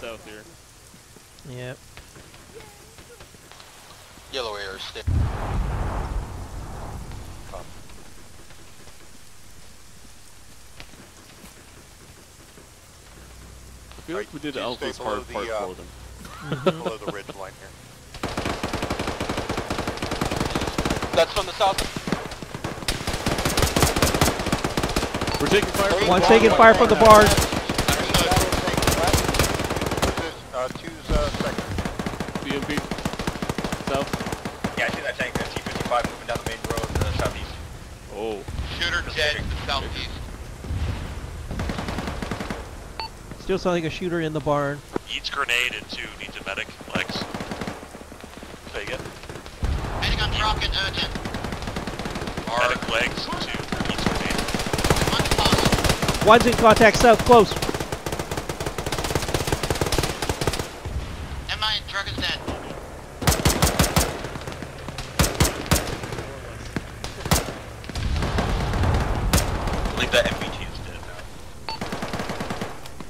South here. Yep. Yellow air stick. I feel like we did Alpha's hard part for them. Below the ridge line here. That's from the south. We're taking fire. One's one taking fire from the bars. Two's uh, second. B M P. South. Yeah, I see that tank. That's T fifty-five moving down the main road to the southeast. Oh. Shooter dead to the southeast. Still sounding like a shooter in the barn. Needs grenade and two needs a medic. Lex. Say again. Medic on rocket urgent. Medic legs. Two needs grenade. One's in contact south close.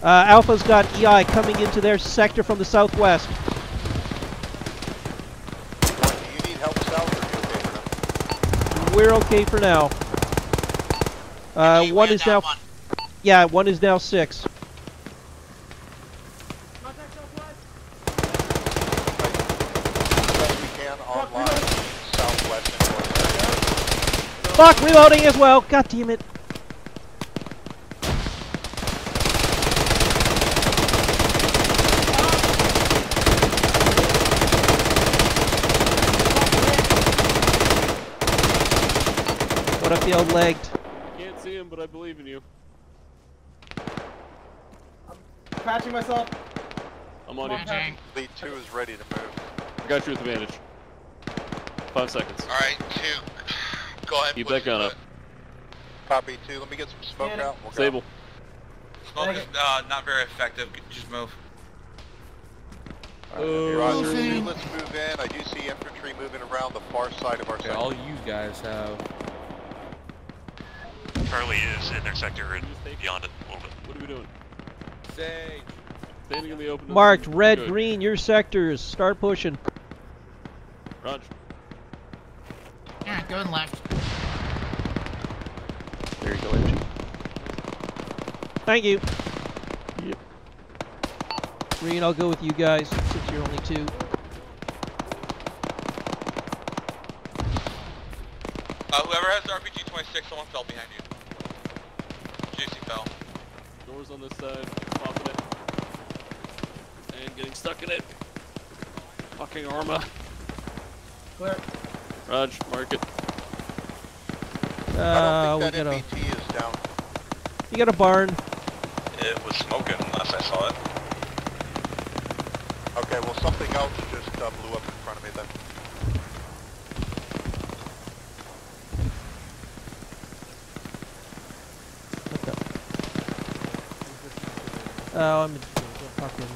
Uh, Alpha's got E I coming into their sector from the southwest. Do you need help south or are you okay for now? We're okay for now. Uh, one is now... One. Yeah, one is now six. Contact southwest. Fuck, reloading as well! God damn it. What up, the old legged? I can't see him, but I believe in you. I'm patching myself. I'm on you. Lead two is ready to move. I got you with advantage. Five seconds. Alright, two. Go ahead. Keep that gun up. Copy, two. Let me get some smoke Panic. out. We'll Sable. Go. Smoke is uh, not very effective. Just move. Right, oh, Roger, two, let's move in. I do see infantry moving around the far side of our okay, sector. All you guys have. Charlie is in their sector and beyond it a little bit. What are we doing? Sage. Standing in the open. Marked red, Good. green, your sectors. Start pushing. Roger. Yeah, go and left. There you go, Edgy. Thank you. Yep. Green, I'll go with you guys since you're only two. Uh, whoever has the R P G twenty-six, someone fell behind you. J C fell. Doors on this side, popping it. And getting stuck in it. Fucking armor. Clear. Raj, mark it. Uh, I don't think that M B T is down. You got a barn. It was smoking unless I saw it. Okay, well something else just uh, blew up in front of me then. Oh, I'm fucking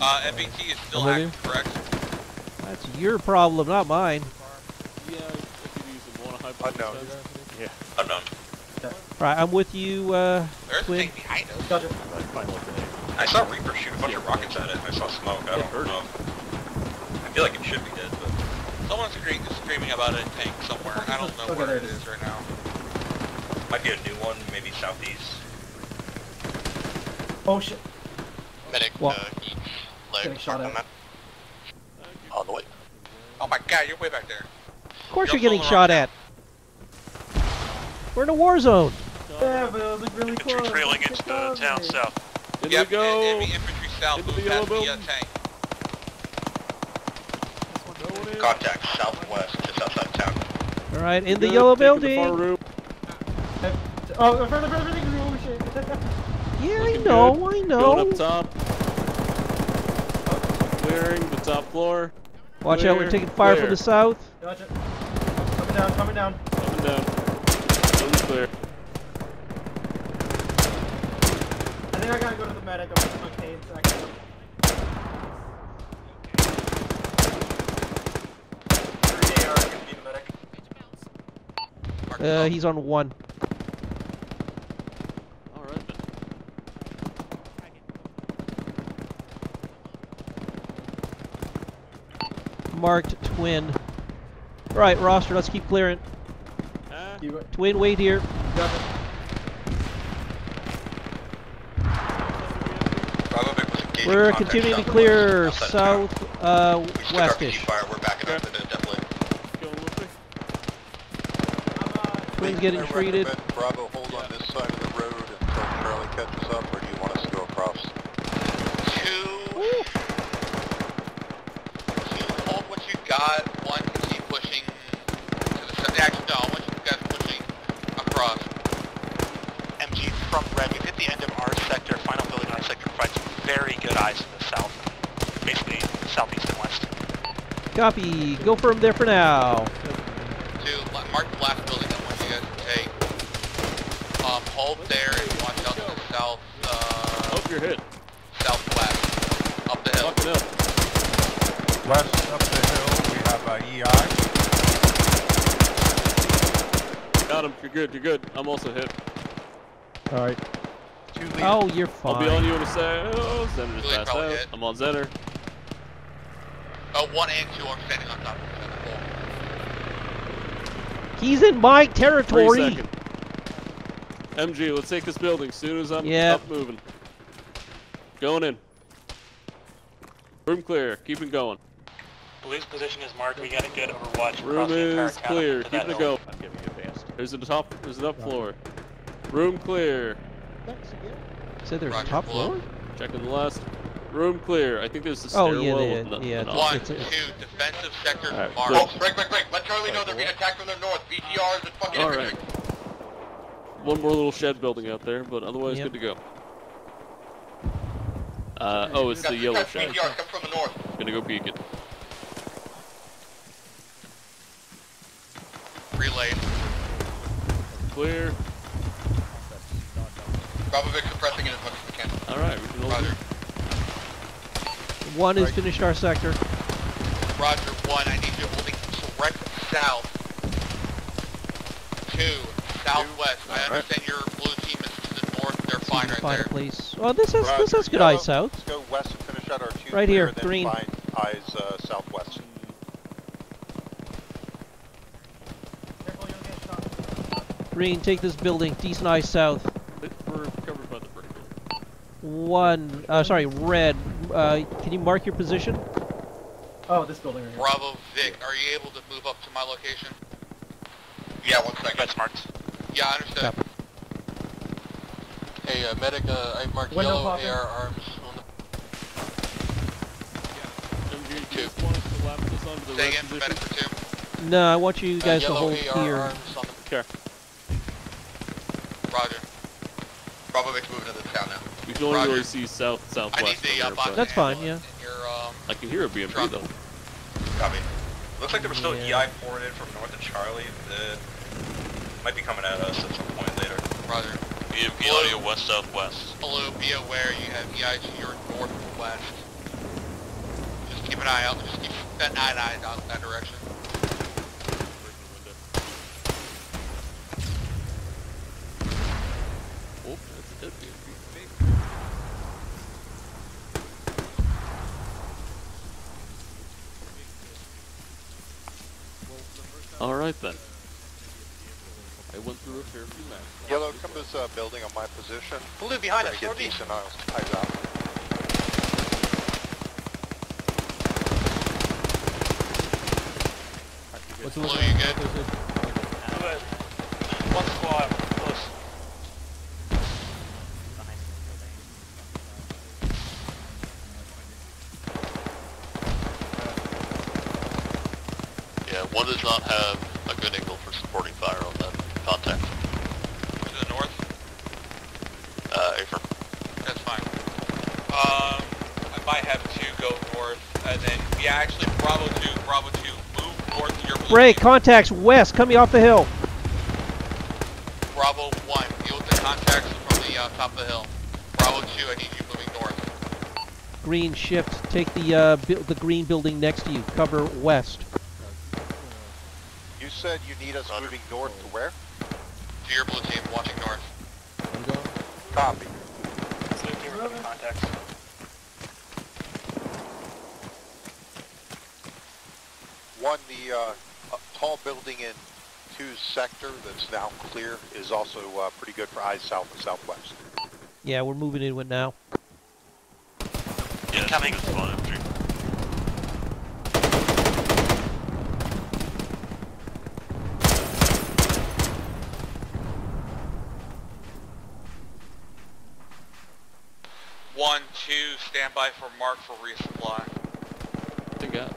Uh, M B T is still active, correct? That's your problem, not mine. Yeah, unknown. Yeah, unknown. Okay. Right, I'm with you, uh, there's a thing behind us. Gotcha. I saw Reaper shoot a bunch yeah. of rockets at it, and I saw smoke. I don't yeah. know. I feel like it should be dead, but... Someone's screaming about a tank somewhere. I don't know okay, where it is right now. Might be a new one, maybe southeast. Oh shit. Medic, what? uh, each leg. Getting shot at. On the way. Oh my god, you're way back there. Of course you're, you're getting shot at. We're in a war zone. Yeah, but it'll look really close. Infantry trailing into the town south. Yep, and enemy infantry south moved past the uh, tank. Contact southwest, just outside town. All right, in the yellow building. Oh, in front of everything. Yeah, I know, I know. Going up top. Clearing the top floor. Watch out, we're taking fire from the south. Gotcha. Coming down, coming down. Coming down. Building's clear. I think I gotta go to the medic. I'm in my cave, so I gotta go. Uh, he's on one. Alright then. Marked twin. Alright, roster, let's keep clearing. Uh, twin, wait here. We're continuing to clear south, uh, westish. We're backing up into Dublin. Twin's getting treated. Bravo, hold yeah. on this side of the road until Charlie catches up, or do you want us to go across? Two. Woo. Two, hold what you got. One, keep pushing to the side. Actually, no, I want you guys pushing across. M G from red, we've hit the end of our sector. Final building on our sector provides very good eyes to the south. Basically, southeast and west. Copy. Go firm there for now. Two, mark the last building. Um, hold there and watch out to the south, uh... hope you're hit. Southwest. Up the hill. Up. West up the hill, we have a E I. Got him, you're good, you're good. I'm also hit. Alright. Oh, you're fine. I'll be on you in a sec. Oh, Zener just passed out. Hit. I'm on Zener. Oh, one and two are standing on top of the Zener. He's in my territory! M G, let's take this building as soon as I'm yep. up moving. Going in. Room clear. Keep it going. Blue's position is marked. We got a good overwatch. Room is clear. Keep it going. I'm giving you advanced. There's a top. There's an up floor. Room clear. Said there's a top floor. Checking the last. Room clear. I think there's the stairwell. Oh yeah, yeah. yeah, yeah. One, two, defensive sector right, marked. Break, break, break, break. Let Charlie know they're being attacked from the north. B T Rs and fucking infantry. One more little shed building out there, but otherwise yep. good to go. Uh, oh, it's the yellow shed. From the north. Gonna go peek it. Relay. Clear. Bravo Vic suppressing it as much as we can. Alright, we can hold it. One has finished our sector. Roger, one, I need you holding direct south. Two. Southwest. I understand your blue team is to the north. They're fine right there. Please. Oh, this has this has good eyes south. Let's go west and finish out our two. Right here, green. Eyes uh, southwest. Careful, you'll get shot. Green, take this building. Decent eyes south. We're covered by the breaker. One. Uh, sorry, red. Uh, can you mark your position? Oh, this building right here. Bravo, Vic. Are you able to move up to my location? Yeah, one second. That's marked. Yeah, I understand. Stop. Hey, uh, medic, uh, I've marked Window yellow popping. A R arms on the... Yeah. M G, two. The Stay in, position. Medic for two. No, I want you guys uh, to hold A R here. Arms on the... Sure. Roger. Bravo Vic's moving to the town now. We can only really see south, southwest. I need the, uh, there, that's fine, yeah. Your, um, I can hear a B M P Trump. Though. Copy. Looks like there was still yeah. E I pouring in from north of Charlie. The... Might be coming at us at some point later. Roger. B M P audio west southwest. Hello, be aware you have E I to your northwest. keep an eye out. Just keep that nine eyes out in that direction. Oh, that's a good view. All right then. I went through a fair few laps. Yellow, come this uh, building on my position. Blue behind us. Get decent eyes out. What's the look? You good? Good. One squad. Close. Yeah, one does not have a good angle for supporting fire on that contact. To the north? Uh, Akron. That's fine. Um, I might have to go north, and then, yeah, actually, Bravo two, Bravo two. Ray, contacts west, coming off the hill. Bravo one, deal with the contacts from the uh, top of the hill. Bravo two, I need you moving north. Green shift, take the uh, the green building next to you, cover west. You said you need us moving north to where? To your blue team, watching north. I'm going. Copy. Blue team, we're moving contacts. One, the uh, tall building in two sector that's now clear is also uh, pretty good for eyes south and southwest. Yeah, we're moving into it now. Yeah, coming. One, two, stand by for mark for resupply. Dig up.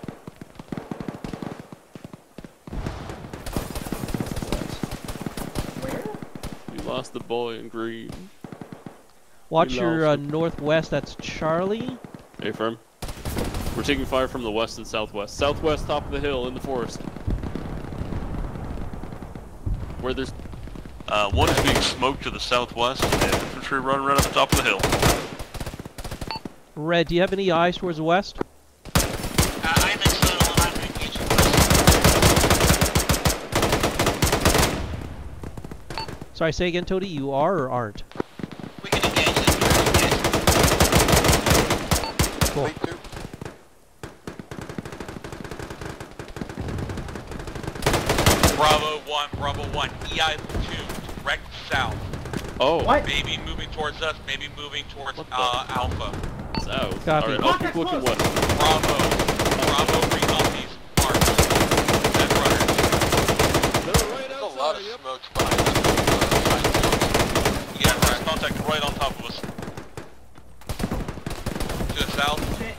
Lost the boy in green. Watch your uh, northwest, that's Charlie. Hey, firm. We're taking fire from the west and southwest. Southwest, top of the hill, in the forest. Where there's... Uh, one is being smoked to the southwest, and infantry running right up the top of the hill. Red, do you have any eyes towards the west? Sorry, say again, Tody, you are or aren't? We can engage this. Cool. Bravo one, Bravo one, E I two, direct south. Oh. What? Maybe moving towards us, maybe moving towards uh, Alpha. South. Copy. All right, I'll keep looking what? Bravo, Bravo, three zombies, marks. That's runners. They're right outside, a lot of yep. smoke behind us. Contact right on top of us. To the south. Shit.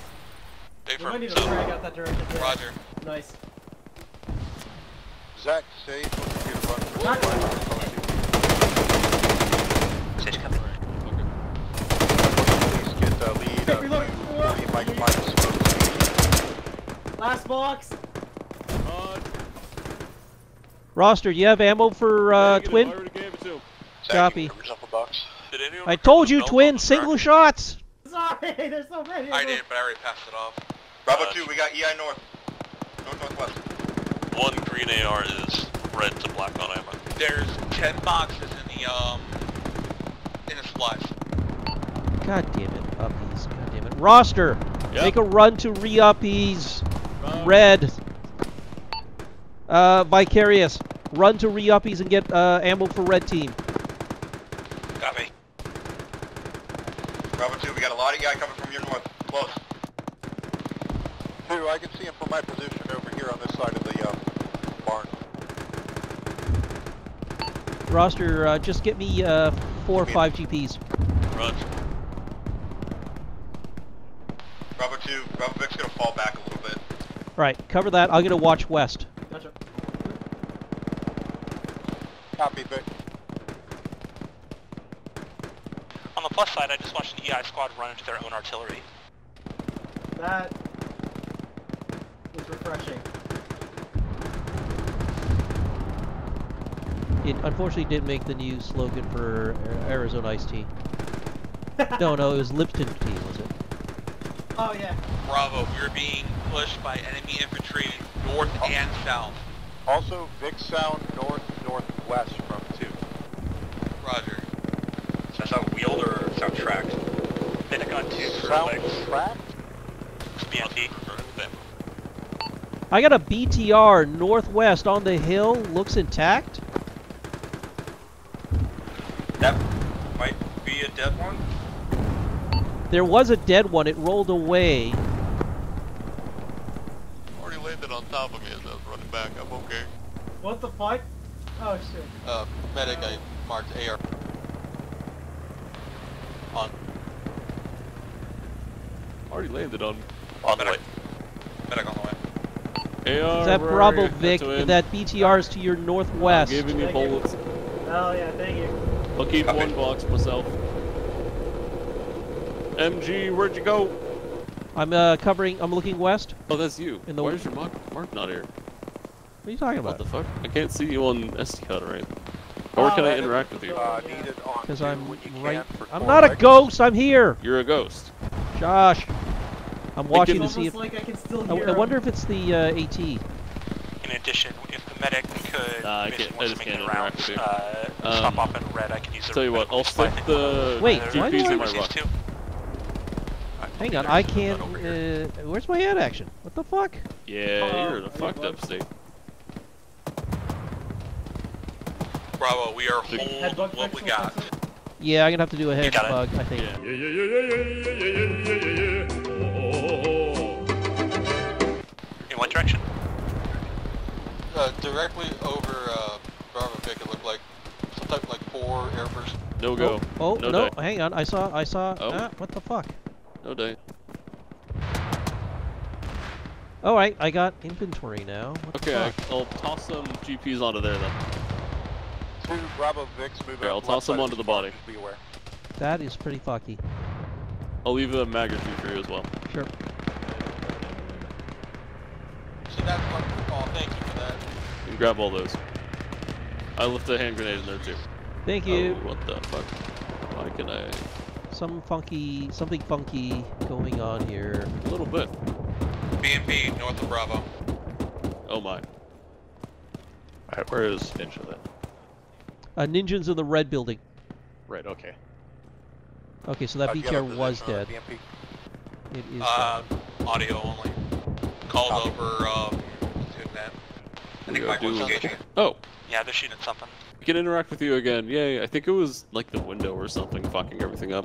They from we south. Out that direction, yeah. Roger. Nice. Zach, say last box. Uh, Roster, do you have ammo for uh, twin? I already gave it to him. Copy. I told you, twin, single shots! Sorry, there's so many! I did, but I already passed it off. Bravo two, we got E I north. North, northwest. One green A R is red to black on ammo. There's ten boxes in the, um... in the supplies. God damn it, uppies. God damn it. Roster! Yep. Make a run to re-uppies. Um, red. Uh, Vicarious. Run to re-uppies and get uh, ammo for red team. Bravo two, we got a lot of guy coming from your north. Close. Two, I can see him from my position over here on this side of the uh, barn. Roster, uh, just get me uh, four or five G Ps. Roger. Bravo two, Bravo Vic's gonna fall back a little bit. Alright, cover that. I'm gonna watch west. Gotcha. Copy, Vic. On the plus side, I just watched an E I squad run into their own artillery. That was refreshing. It unfortunately didn't make the new slogan for Arizona iced tea. No, no, it was Lipton tea, was it? Oh, yeah. Bravo, we are being pushed by enemy infantry north oh. and south. Also, Vic Sound north-northwest from two. Roger. So I saw wheeled or sound tracked? Pentagon two for legs. Sound tracked? B L T for them. I got a B T R northwest on the hill, looks intact. That might be a dead one. There was a dead one, it rolled away. Already landed on top of me as I was running back, I'm okay. What the fuck? Oh shit. Uh, medic, I marked A R. On. Already landed on. On medic. Medic on the way. A R, is that Bravo, Vic? That B T R is to your northwest. I'm giving you bullets. Oh yeah, thank you. I'll keep Copy. one box myself. M G, where'd you go? I'm uh, covering. I'm looking west. Oh, that's you. In the Where's your mark? Mark not here. What are you talking about? What the fuck? I can't see you on S D C A D right. Or oh, can I interact with you? Because uh, I'm right. I'm not a ghost. I'm here. You're a ghost. Josh. I'm watching to see if. Like I, can still hear I, I wonder if it's the uh, AT. In addition, if the medic could uh, mission wants to make the rounds, uh, um, stop off in red. I can use the. Tell you what, I'll stick the. Wait, G Ps in my rock. Hang on, I can't. Uh, where's my hand action? What the fuck? Yeah, oh, you're in a fucked up state. Bravo, we are hold what we got. Yeah, I'm gonna have to do a head bug, I think. Yeah. Yeah, yeah, yeah, yeah, yeah, yeah, yeah, yeah. In what direction? Uh, directly over uh, Bravo Vic, it looked like some type of like four air burst. No go. Oh, oh no, no hang on, I saw, I saw, oh. ah, what the fuck? No day. Alright, I got inventory now. What okay, I, I'll toss some G Ps onto there then. Two Bravo Vics move okay, I'll toss them onto the body. Be aware. That is pretty fucky. I'll leave a mag or two for you as well. Sure. See, that's one for call. Thank you for that. You can grab all those. I left a hand grenade in there too. Thank you. Oh, what the fuck? Why can I... Some funky, something funky going on here. A little bit. B and B, north of Bravo. Oh my. Alright, where is Ninja then? Uh, Ninja's in the red building. Right, okay. Okay, so that uh, B T R was dead. B M P? It is uh, dead. Audio only. Called Copy. over, um, that. I think Mike was engaging. Oh. Yeah, they're shooting at something. We can interact with you again. Yay, I think it was like the window or something fucking everything up.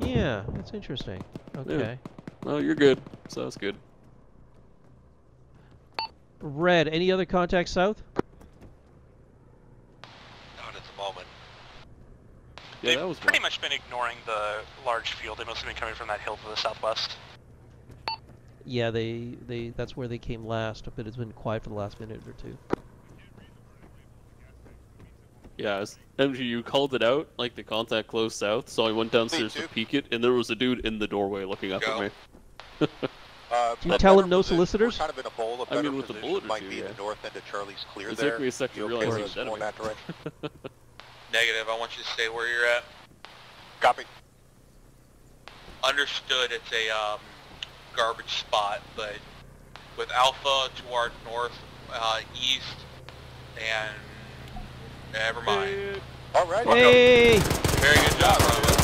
Yeah, that's interesting. Okay. Yeah. Well, you're good, so that's good. Red, any other contacts south? Not at the moment. Yeah, They've that was pretty wild. much been ignoring the large field. They must have been coming from that hill to the southwest. Yeah, they, they that's where they came last, but it's been quiet for the last minute or two. Yeah, M G U called it out, like the contact closed south, so I went downstairs to peek it, and there was a dude in the doorway looking up Go. at me. uh, Do you tell him no solicitors? Kind of in a bowl, a I mean, with the bullet might two, be yeah. the north end of Charlie's clear it there. It took me a second to realize he was dead. Negative, I want you to stay where you're at. Copy. Understood, it's a um, garbage spot, but with Alpha to our north, uh, east, and... Never mind. Alright. Hey. Very good job, Robin.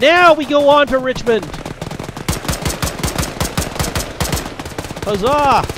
Now we go on to Richmond. Huzzah!